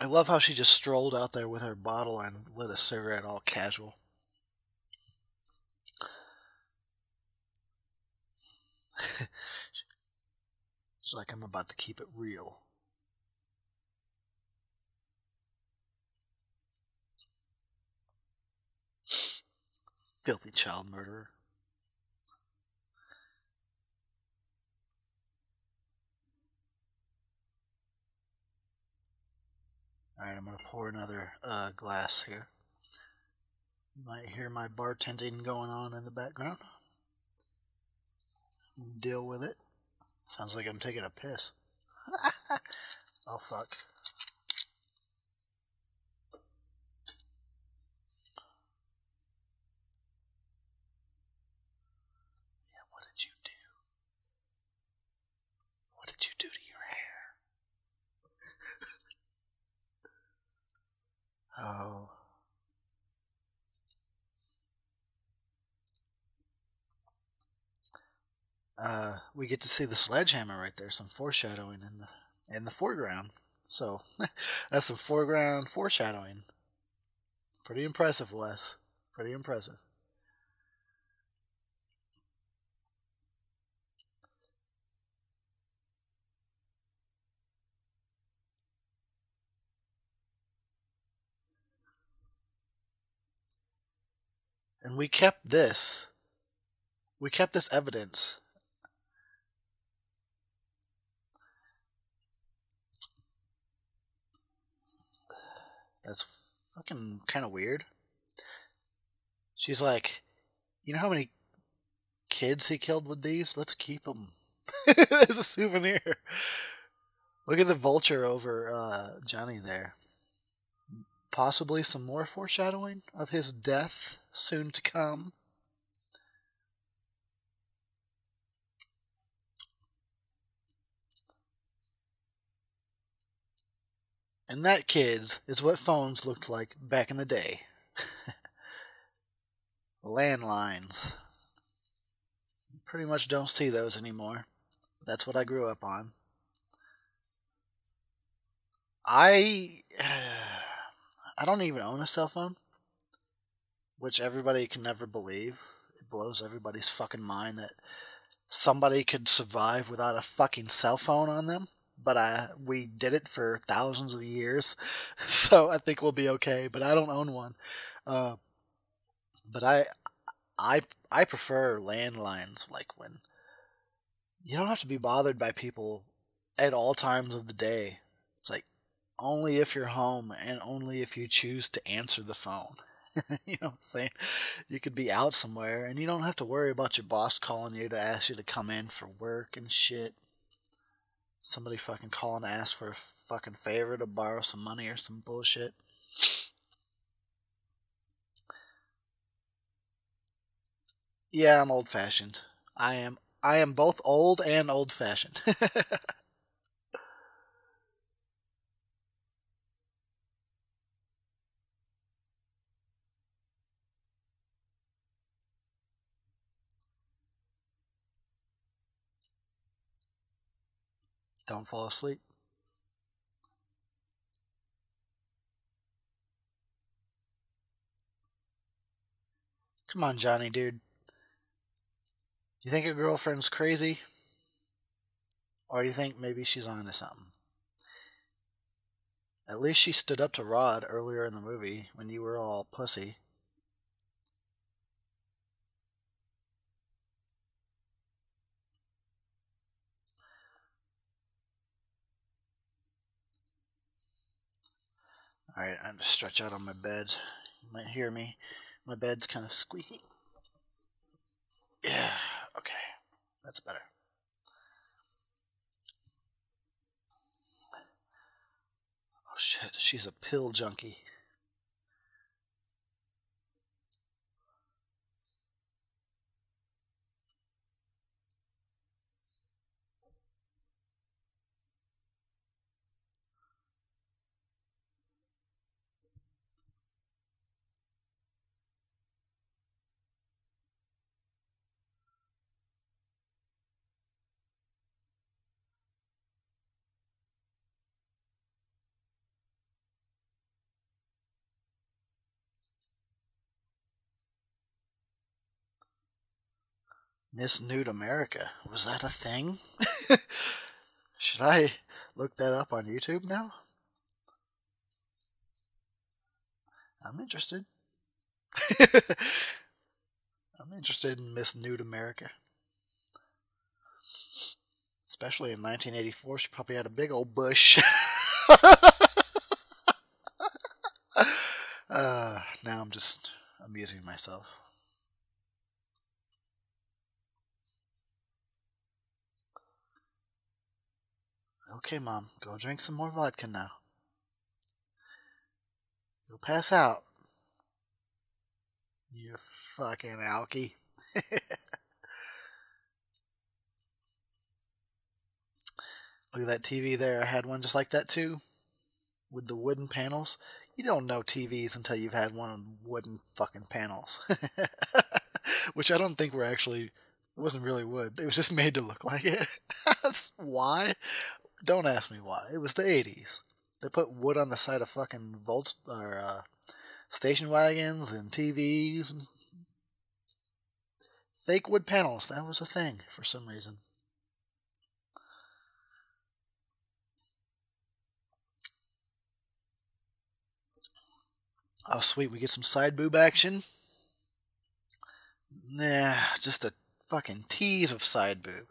I love how she just strolled out there with her bottle and lit a cigarette all casual. She's like, I'm about to keep it real. Filthy child murderer. Alright, I'm going to pour another uh, glass here. You might hear my bartending going on in the background. Deal with it. Sounds like I'm taking a piss. Oh, fuck. Oh. Uh, we get to see the sledgehammer right there. Some foreshadowing in the in the foreground. So that's some foreground foreshadowing. Pretty impressive, Wes. Pretty impressive. And we kept this, we kept this evidence. That's fucking kind of weird. She's like, you know how many kids he killed with these? Let's keep them as a souvenir. Look at the vulture over uh, Johnny there. Possibly some more foreshadowing of his death soon to come. And that, kids, is what phones looked like back in the day. Landlines. Pretty much don't see those anymore. That's what I grew up on. I... Uh... I don't even own a cell phone, which everybody can never believe. It blows everybody's fucking mind that somebody could survive without a fucking cell phone on them, but I, we did it for thousands of years, so I think we'll be okay, but I don't own one. Uh, but I, I, I prefer landlines, like when you don't have to be bothered by people at all times of the day. It's like, only if you're home and only if you choose to answer the phone. You know what I'm saying? You could be out somewhere and you don't have to worry about your boss calling you to ask you to come in for work and shit. Somebody fucking calling to ask for a fucking favor to borrow some money or some bullshit. Yeah, I'm old-fashioned. I am, I am both old and old-fashioned. Don't fall asleep. Come on, Johnny, dude. You think your girlfriend's crazy? Or you think maybe she's onto something? At least she stood up to Rod earlier in the movie when you were all pussy. Alright, I'm just stretch out on my bed. You might hear me. My bed's kind of squeaky. Yeah, okay. That's better. Oh shit, she's a pill junkie. Miss Nude America. Was that a thing? Should I look that up on YouTube now? I'm interested. I'm interested in Miss Nude America. Especially in nineteen eighty-four, she probably had a big old bush. uh, now I'm just amusing myself. Okay, Mom, go drink some more vodka now. You'll pass out. You fucking alky. Look at that T V there. I had one just like that, too. With the wooden panels. You don't know T Vs until you've had one with wooden fucking panels. Which I don't think were actually... It wasn't really wood. It was just made to look like it. That's why... Don't ask me why. It was the eighties. They put wood on the side of fucking Volts or uh, station wagons and T Vs. And fake wood panels. That was a thing for some reason. Oh, sweet. We get some side boob action. Nah, just a fucking tease of side boob.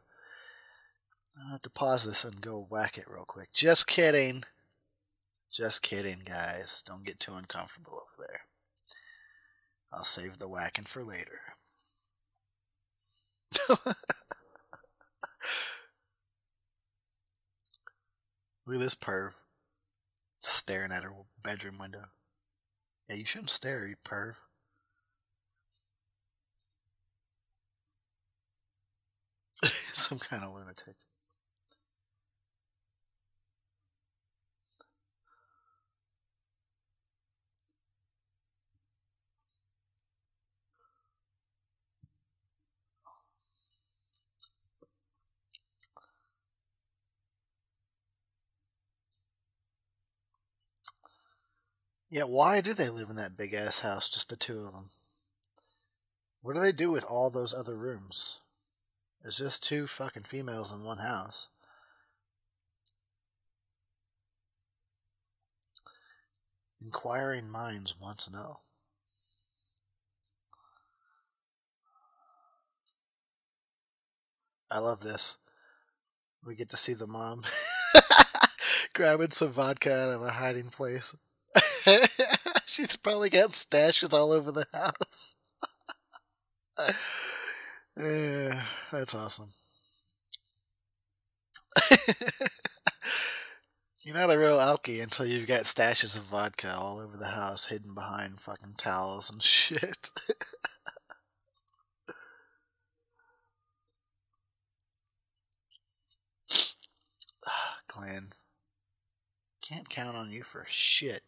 I'll have to pause this and go whack it real quick. Just kidding. Just kidding, guys. Don't get too uncomfortable over there. I'll save the whacking for later. Look at this perv. Staring at her bedroom window. Yeah, you shouldn't stare, you perv. Some kind of lunatic. Yeah, why do they live in that big-ass house, just the two of them? What do they do with all those other rooms? There's just two fucking females in one house. Inquiring minds want to know. I love this. We get to see the mom grabbing some vodka out of a hiding place. She's probably got stashes all over the house. Yeah, that's awesome. You're not a real alky until you've got stashes of vodka all over the house, hidden behind fucking towels and shit. Glenn, can't count on you for shit.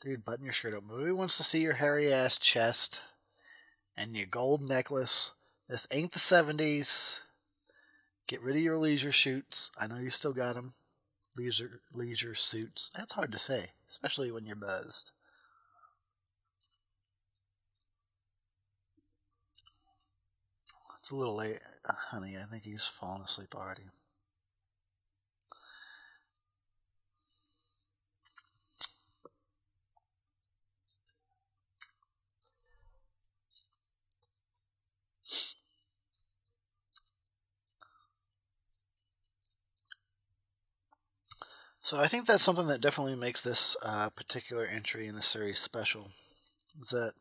Dude, button your shirt up. Nobody wants to see your hairy ass chest and your gold necklace. This ain't the seventies. Get rid of your leisure suits. I know you still got them. Leisure, leisure suits. That's hard to say, especially when you're buzzed. It's a little late, honey. I think he's fallen asleep already. So I think that's something that definitely makes this uh, particular entry in the series special, is that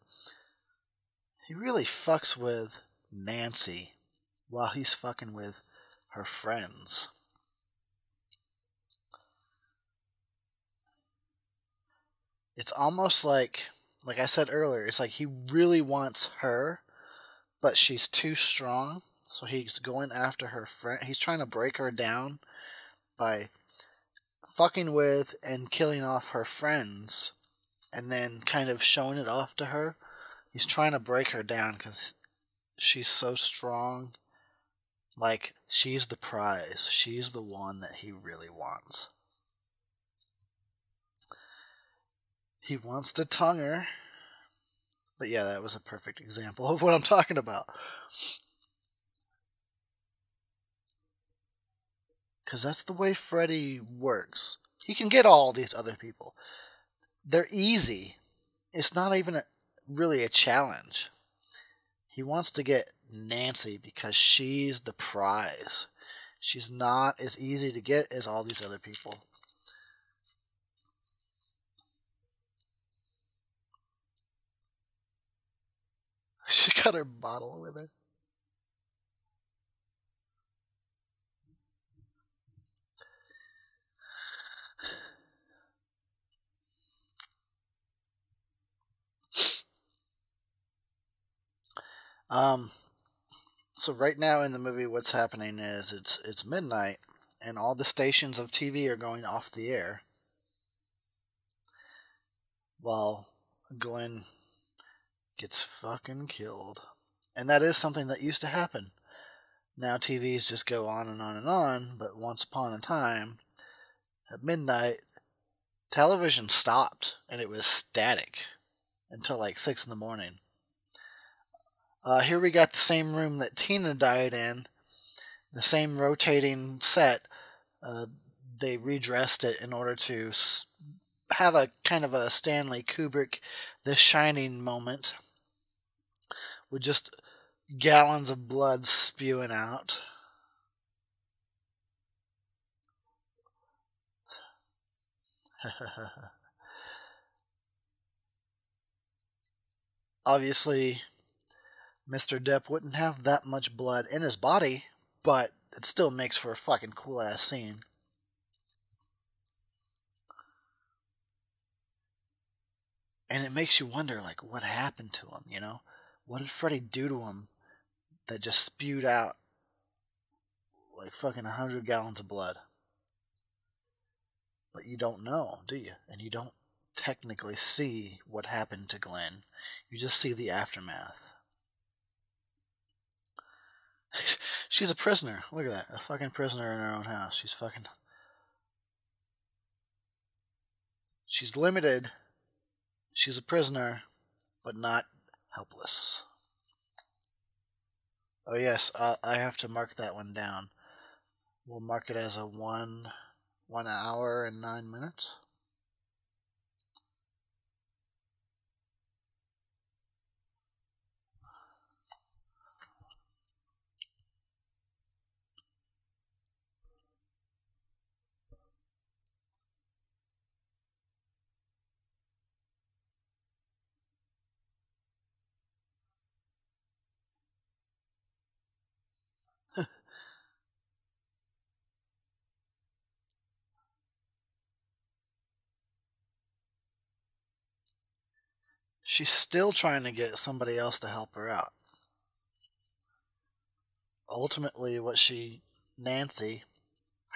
he really fucks with Nancy while he's fucking with her friends. It's almost like, like I said earlier, it's like he really wants her, but she's too strong, so he's going after her friend. He's trying to break her down by fucking with and killing off her friends and then kind of showing it off to her. He's trying to break her down because she's so strong. Like, she's the prize. She's the one that he really wants. He wants to tongue her. But yeah, that was a perfect example of what I'm talking about. Because that's the way Freddy works. He can get all these other people. They're easy. It's not even a, really a challenge. He wants to get Nancy because she's the prize. She's not as easy to get as all these other people. She got her bottle with her. Um, so right now in the movie, what's happening is it's, it's midnight and all the stations of T V are going off the air while Glenn gets fucking killed. And that is something that used to happen. Now T Vs just go on and on and on, but once upon a time, at midnight, television stopped and it was static until like six in the morning. Uh, here we got the same room that Tina died in, the same rotating set. Uh, they redressed it in order to s have a kind of a Stanley Kubrick, The Shining moment, with just gallons of blood spewing out. Obviously, Mister Depp wouldn't have that much blood in his body, but it still makes for a fucking cool-ass scene. And it makes you wonder, like, what happened to him, you know? What did Freddy do to him that just spewed out, like, fucking a hundred gallons of blood? But you don't know, do you? And you don't technically see what happened to Glenn. You just see the aftermath. She's a prisoner. Look at that. A fucking prisoner in her own house. She's fucking... She's limited. She's a prisoner, but not helpless. Oh, yes. Uh, I have to mark that one down. We'll mark it as a one, one hour and nine minutes. She's still trying to get somebody else to help her out. Ultimately, what she, Nancy,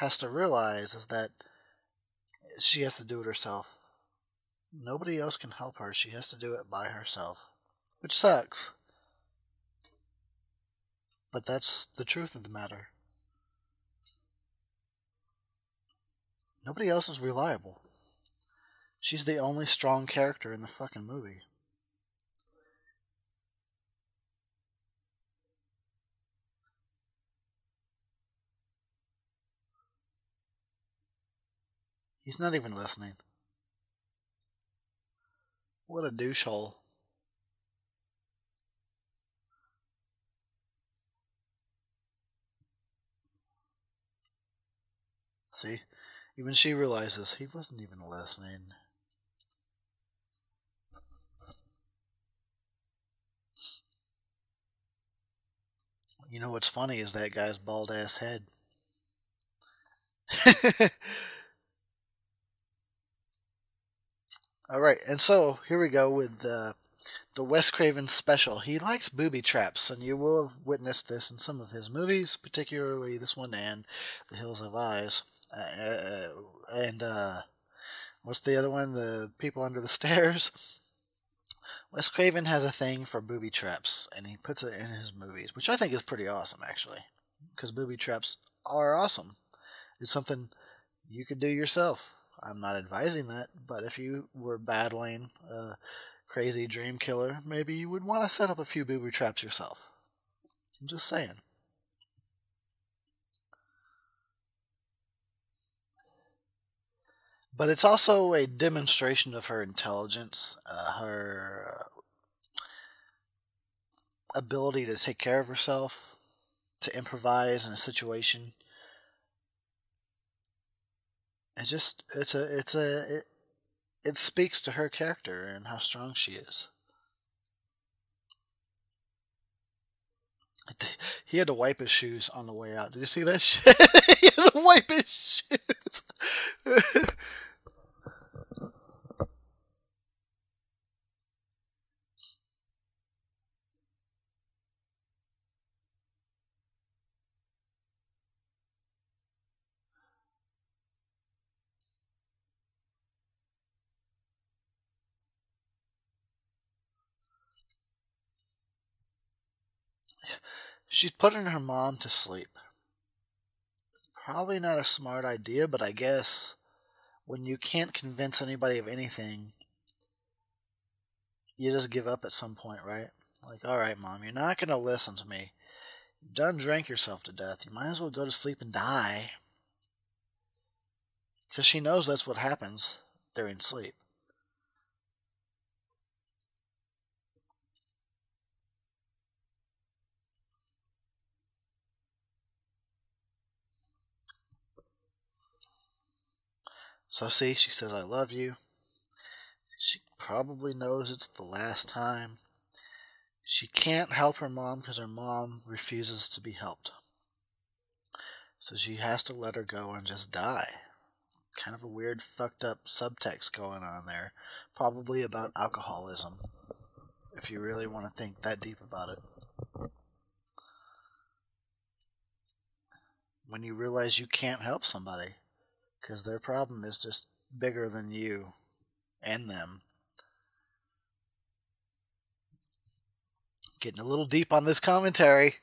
has to realize is that she has to do it herself. Nobody else can help her. She has to do it by herself, which sucks. But that's the truth of the matter. Nobody else is reliable. She's the only strong character in the fucking movie. He's not even listening. What a douchehole. See? Even she realizes he wasn't even listening. You know what's funny is that guy's bald ass head. Alright, and so here we go with the, the Wes Craven special. He likes booby traps, and you will have witnessed this in some of his movies, particularly this one and The Hills Have Eyes. Uh, and uh, what's the other one? The People Under the Stairs? Wes Craven has a thing for booby traps, and he puts it in his movies, which I think is pretty awesome, actually, because booby traps are awesome. It's something you could do yourself. I'm not advising that, but if you were battling a crazy dream killer, maybe you would want to set up a few booby traps yourself. I'm just saying. But it's also a demonstration of her intelligence, uh, her uh, ability to take care of herself, to improvise in a situation. It just, it's a, it's a, it, it speaks to her character and how strong she is. He had to wipe his shoes on the way out. Did you see that shit? He had to wipe his shoes. She's putting her mom to sleep. It's probably not a smart idea, but I guess when you can't convince anybody of anything, you just give up at some point, right? Like, alright, Mom, you're not going to listen to me. You've done drank yourself to death. You might as well go to sleep and die. Because she knows that's what happens during sleep. So see, she says, I love you. She probably knows it's the last time. She can't help her mom because her mom refuses to be helped. So she has to let her go and just die. Kind of a weird, fucked up subtext going on there. Probably about alcoholism, if you really want to think that deep about it. When you realize you can't help somebody, because their problem is just bigger than you and them. Getting a little deep on this commentary.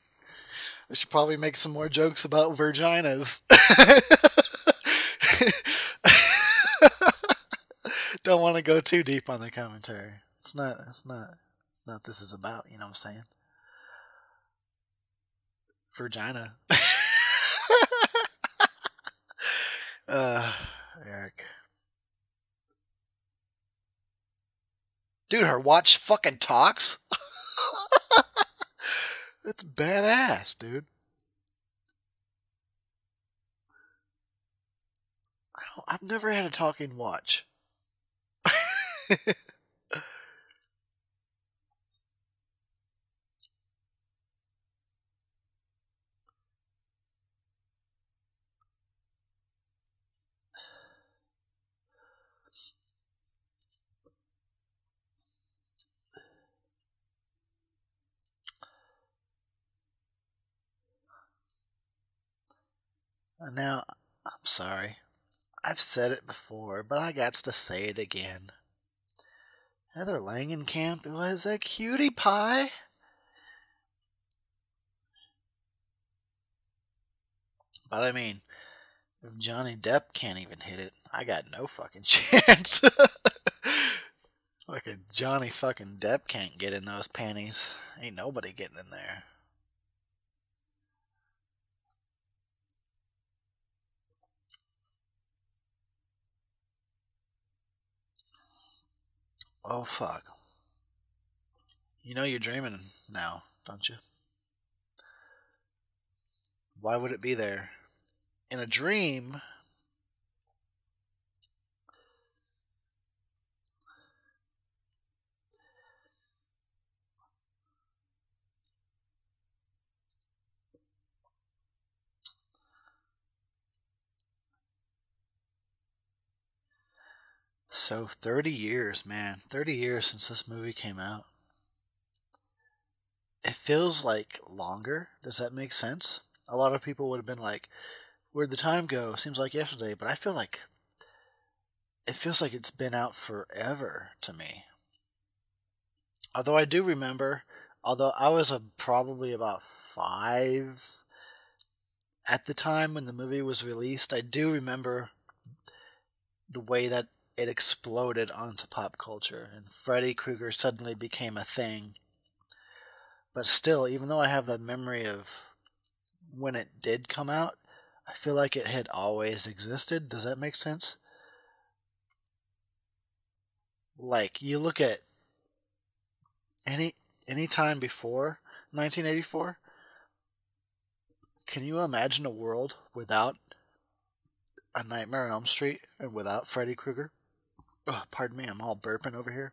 I should probably make some more jokes about vaginas. Don't want to go too deep on the commentary. It's not, it's not, it's not what this is about, you know what I'm saying? Vagina. Uh, Eric. Dude, her watch fucking talks? That's badass, dude. I don't, I've never had a talking watch. Now, I'm sorry. I've said it before, but I gots to say it again. Heather Langenkamp was a cutie pie. But I mean, if Johnny Depp can't even hit it, I got no fucking chance. Fucking Johnny fucking Depp can't get in those panties. Ain't nobody getting in there. Oh, fuck. You know you're dreaming now, don't you? Why would it be there? In a dream, so thirty years, man. thirty years since this movie came out. It feels like longer. Does that make sense? A lot of people would have been like, where'd the time go? Seems like yesterday. But I feel like it feels like it's been out forever to me. Although I do remember, although I was a, probably about five at the time when the movie was released, I do remember the way that it exploded onto pop culture, and Freddy Krueger suddenly became a thing. But still, even though I have the memory of when it did come out, I feel like it had always existed. Does that make sense? Like, you look at any any time before nineteen eighty-four, can you imagine a world without A Nightmare on Elm Street and without Freddy Krueger? Oh, pardon me, I'm all burping over here.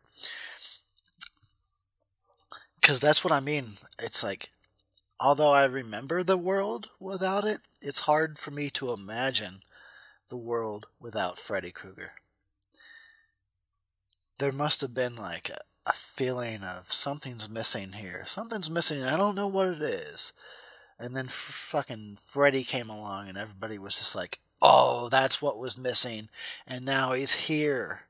Because that's what I mean. It's like, although I remember the world without it, it's hard for me to imagine the world without Freddy Krueger. There must have been like a, a feeling of something's missing here. Something's missing, and I don't know what it is. And then f fucking Freddy came along and everybody was just like, oh, that's what was missing, and now he's here.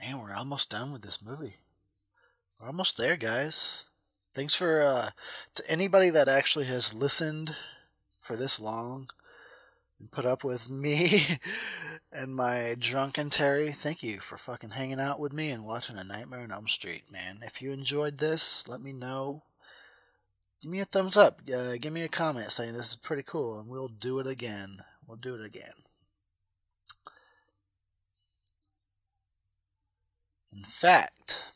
Man, we're almost done with this movie. We're almost there, guys. Thanks for, uh, to anybody that actually has listened for this long and put up with me and my Drunkentary. Thank you for fucking hanging out with me and watching A Nightmare on Elm Street, man. If you enjoyed this, let me know. Give me a thumbs up. Uh, give me a comment saying this is pretty cool, and we'll do it again. We'll do it again. In fact,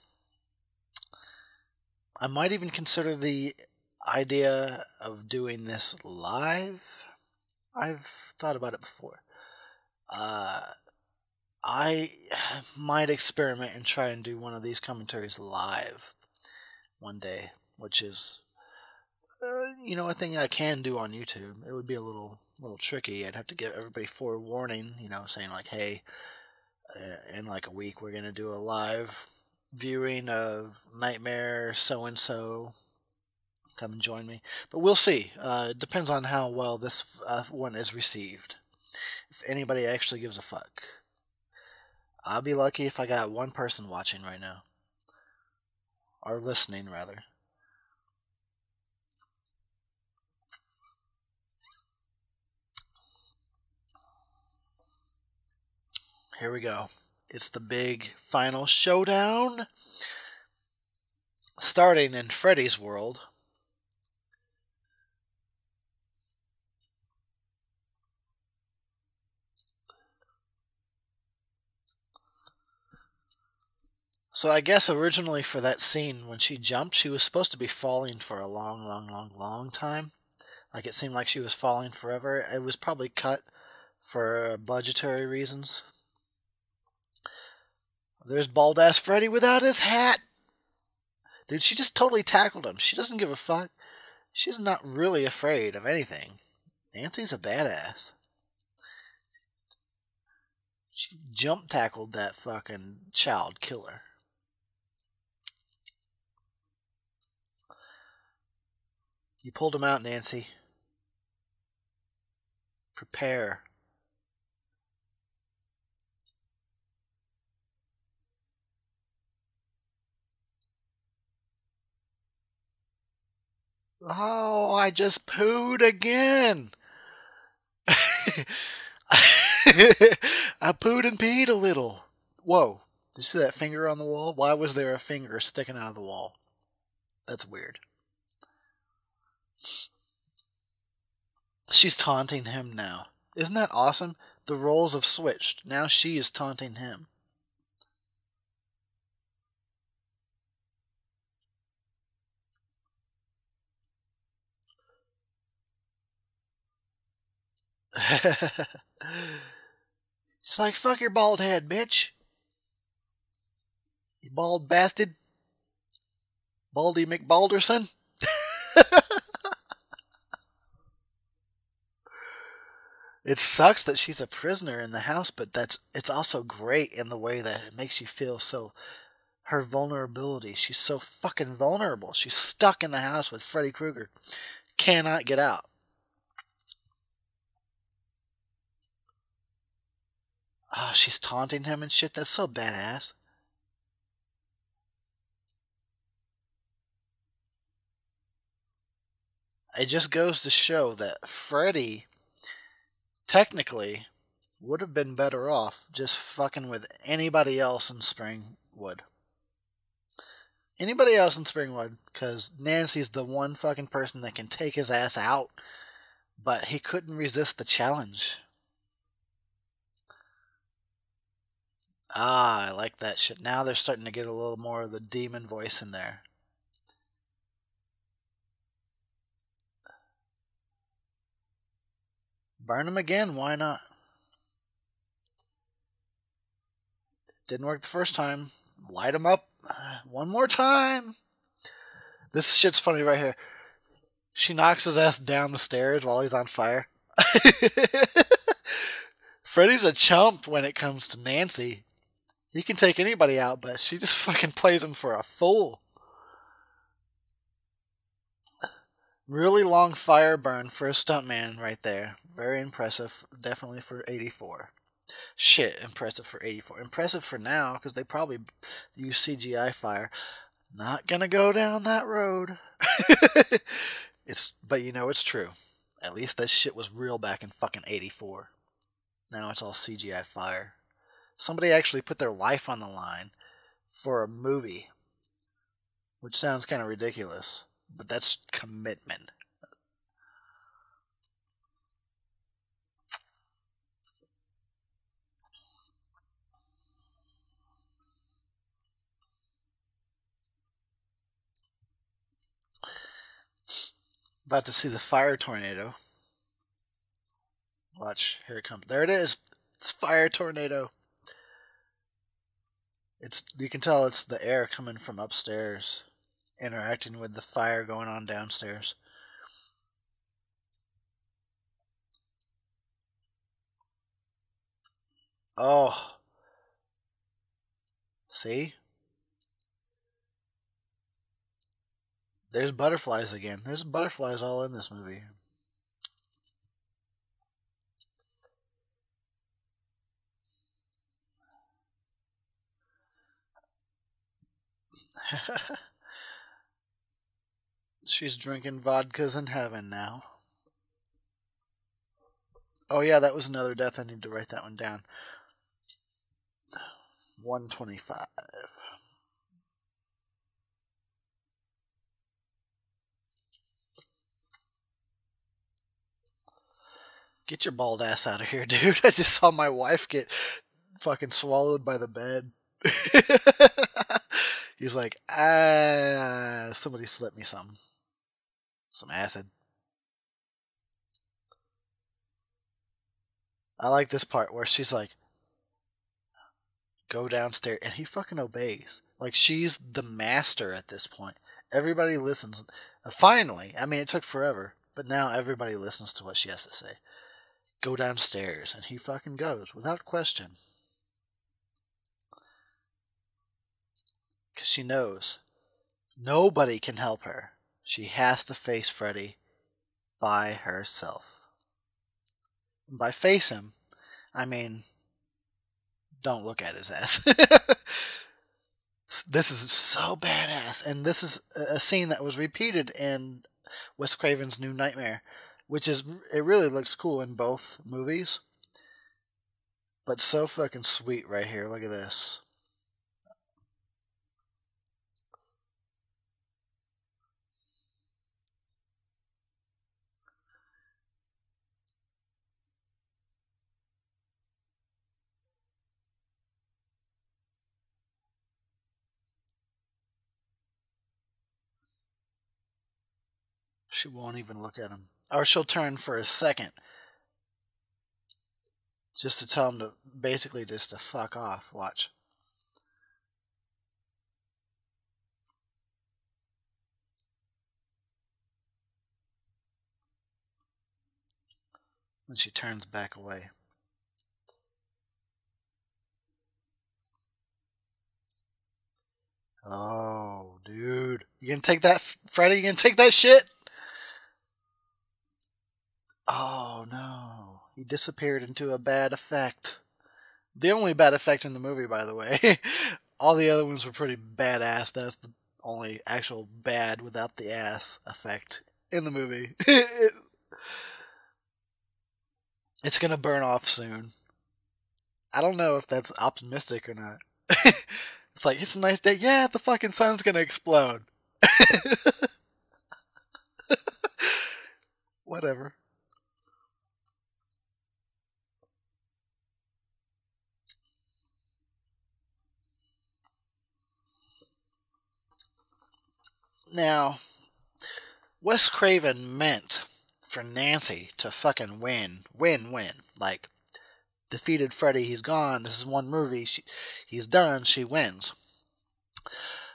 I might even consider the idea of doing this live. I've thought about it before. Uh, I might experiment and try and do one of these commentaries live one day, which is, uh, you know, a thing I can do on YouTube. It would be a little, little tricky. I'd have to give everybody forewarning, you know, saying like, hey, in like a week we're going to do a live viewing of Nightmare so-and-so, come and join me. But we'll see. Uh, it depends on how well this uh, one is received. If anybody actually gives a fuck. I'll be lucky if I got one person watching right now. Or listening, rather. Here we go. It's the big final showdown, starting in Freddy's world. So I guess originally for that scene when she jumped, she was supposed to be falling for a long, long, long, long time. Like it seemed like she was falling forever. It was probably cut for budgetary reasons. There's bald-ass Freddy without his hat! Dude, she just totally tackled him. She doesn't give a fuck. She's not really afraid of anything. Nancy's a badass. She jump tackled that fucking child killer. You pulled him out, Nancy. Prepare. Oh, I just pooed again. I pooed and peed a little. Whoa. Did you see that finger on the wall? Why was there a finger sticking out of the wall? That's weird. She's taunting him now. Isn't that awesome? The roles have switched. Now she is taunting him. It's like, fuck your bald head, bitch. You bald bastard. Baldy McBalderson. It sucks that she's a prisoner in the house, but that's it's also great in the way that it makes you feel so... Her vulnerability. She's so fucking vulnerable. She's stuck in the house with Freddy Krueger. Cannot get out. Oh, she's taunting him and shit. That's so badass. It just goes to show that Freddy... technically, would have been better off just fucking with anybody else in Springwood. Anybody else in Springwood, because Nancy's the one fucking person that can take his ass out, but he couldn't resist the challenge. Ah, I like that shit. Now they're starting to get a little more of the demon voice in there. Burn him again, why not? Didn't work the first time. Light him up one more time. This shit's funny right here. She knocks his ass down the stairs while he's on fire. Freddy's a chump when it comes to Nancy. He can take anybody out, but she just fucking plays him for a fool. Really long fire burn for a stuntman right there. Very impressive, definitely for eighty-four. Shit, impressive for eighty-four. Impressive for now, because they probably use C G I fire. Not gonna go down that road. It's, but you know it's true. At least that shit was real back in fucking eighty-four. Now it's all C G I fire. Somebody actually put their life on the line for a movie, which sounds kind of ridiculous. But that's commitment. About to see the fire tornado. Watch, here it comes. There it is. It's fire tornado. It's you can tell it's the air coming from upstairs, interacting with the fire going on downstairs. Oh. See? There's butterflies again. There's butterflies all in this movie. She's drinking vodkas in heaven now. Oh yeah, that was another death. I need to write that one down. one twenty-five. Get your bald ass out of here, dude. I just saw my wife get fucking swallowed by the bed. He's like, ah, somebody slipped me something. Some acid. I like this part where she's like, go downstairs, and he fucking obeys. Like, she's the master at this point. Everybody listens. Finally, I mean, it took forever, but now everybody listens to what she has to say. Go downstairs, and he fucking goes, without question. Because she knows nobody can help her. She has to face Freddy by herself. And by face him, I mean, don't look at his ass. This is so badass. And this is a scene that was repeated in Wes Craven's New Nightmare, which is, it really looks cool in both movies. But so fucking sweet right here. Look at this. She won't even look at him. Or she'll turn for a second. Just to tell him to, basically just to fuck off. Watch. And she turns back away. Oh, dude. You gonna take that, Freddy? You gonna take that shit? Oh, no. He disappeared into a bad effect. The only bad effect in the movie, by the way. All the other ones were pretty badass. That's the only actual bad without the ass effect in the movie. It's going to burn off soon. I don't know if that's optimistic or not. It's like, it's a nice day. Yeah, the fucking sun's going to explode. Whatever. Now, Wes Craven meant for Nancy to fucking win, win, win. Like, defeated Freddy, he's gone, this is one movie, she, he's done, she wins.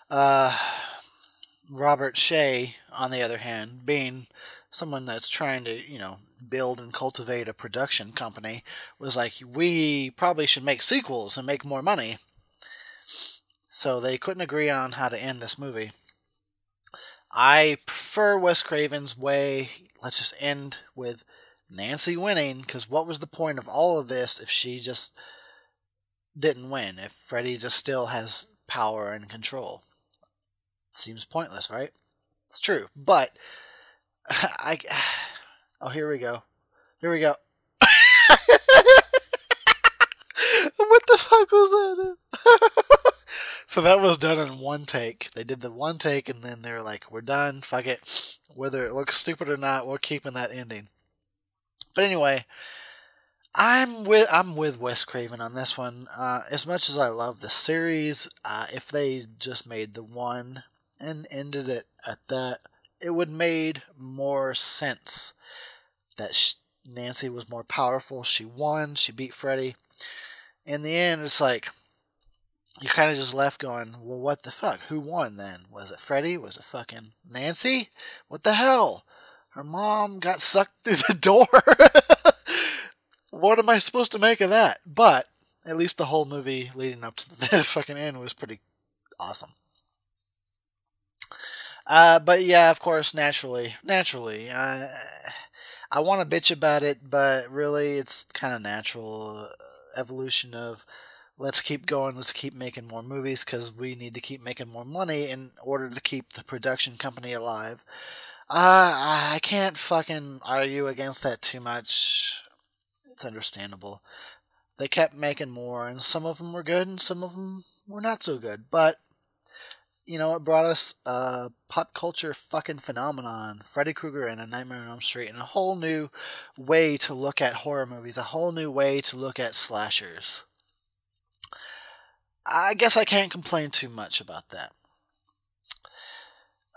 Uh, Robert Shaye, on the other hand, being someone that's trying to, you know, build and cultivate a production company, was like, we probably should make sequels and make more money. So they couldn't agree on how to end this movie. I prefer Wes Craven's way. Let's just end with Nancy winning, because what was the point of all of this if she just didn't win? If Freddy just still has power and control? It seems pointless, right? It's true, but I... Oh, here we go. Here we go. What the fuck was that? So that was done in one take. They did the one take, and then they were like, we're done, fuck it. Whether it looks stupid or not, we're keeping that ending. But anyway, I'm with I'm with Wes Craven on this one. Uh, as much as I love the series, uh, if they just made the one and ended it at that, it would made more sense. That she, Nancy was more powerful. She won. She beat Freddy. In the end, it's like... you kind of just left going, well, what the fuck? Who won then? Was it Freddy? Was it fucking Nancy? What the hell? Her mom got sucked through the door. What am I supposed to make of that? But at least the whole movie leading up to the fucking end was pretty awesome. Uh, but yeah, of course, naturally, naturally, I, I want to bitch about it, but really it's kind of natural evolution of... let's keep going, let's keep making more movies, because we need to keep making more money in order to keep the production company alive. Uh, I can't fucking argue against that too much. It's understandable. They kept making more, and some of them were good, and some of them were not so good. But, you know, it brought us a pop culture fucking phenomenon. Freddy Krueger and A Nightmare on Elm Street, and a whole new way to look at horror movies, a whole new way to look at slashers. I guess I can't complain too much about that.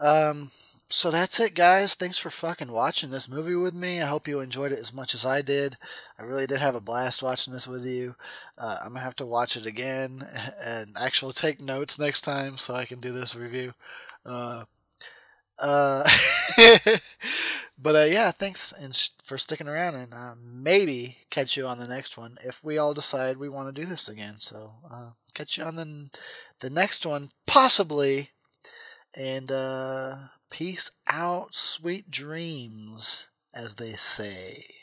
Um, So that's it, guys. Thanks for fucking watching this movie with me. I hope you enjoyed it as much as I did. I really did have a blast watching this with you. Uh, I'm going to have to watch it again and actually take notes next time so I can do this review. Uh, uh, but uh, yeah, thanks and sh for sticking around, and uh, maybe catch you on the next one if we all decide we want to do this again. So uh, catch you on the, the next one, possibly. And uh, peace out, sweet dreams, as they say.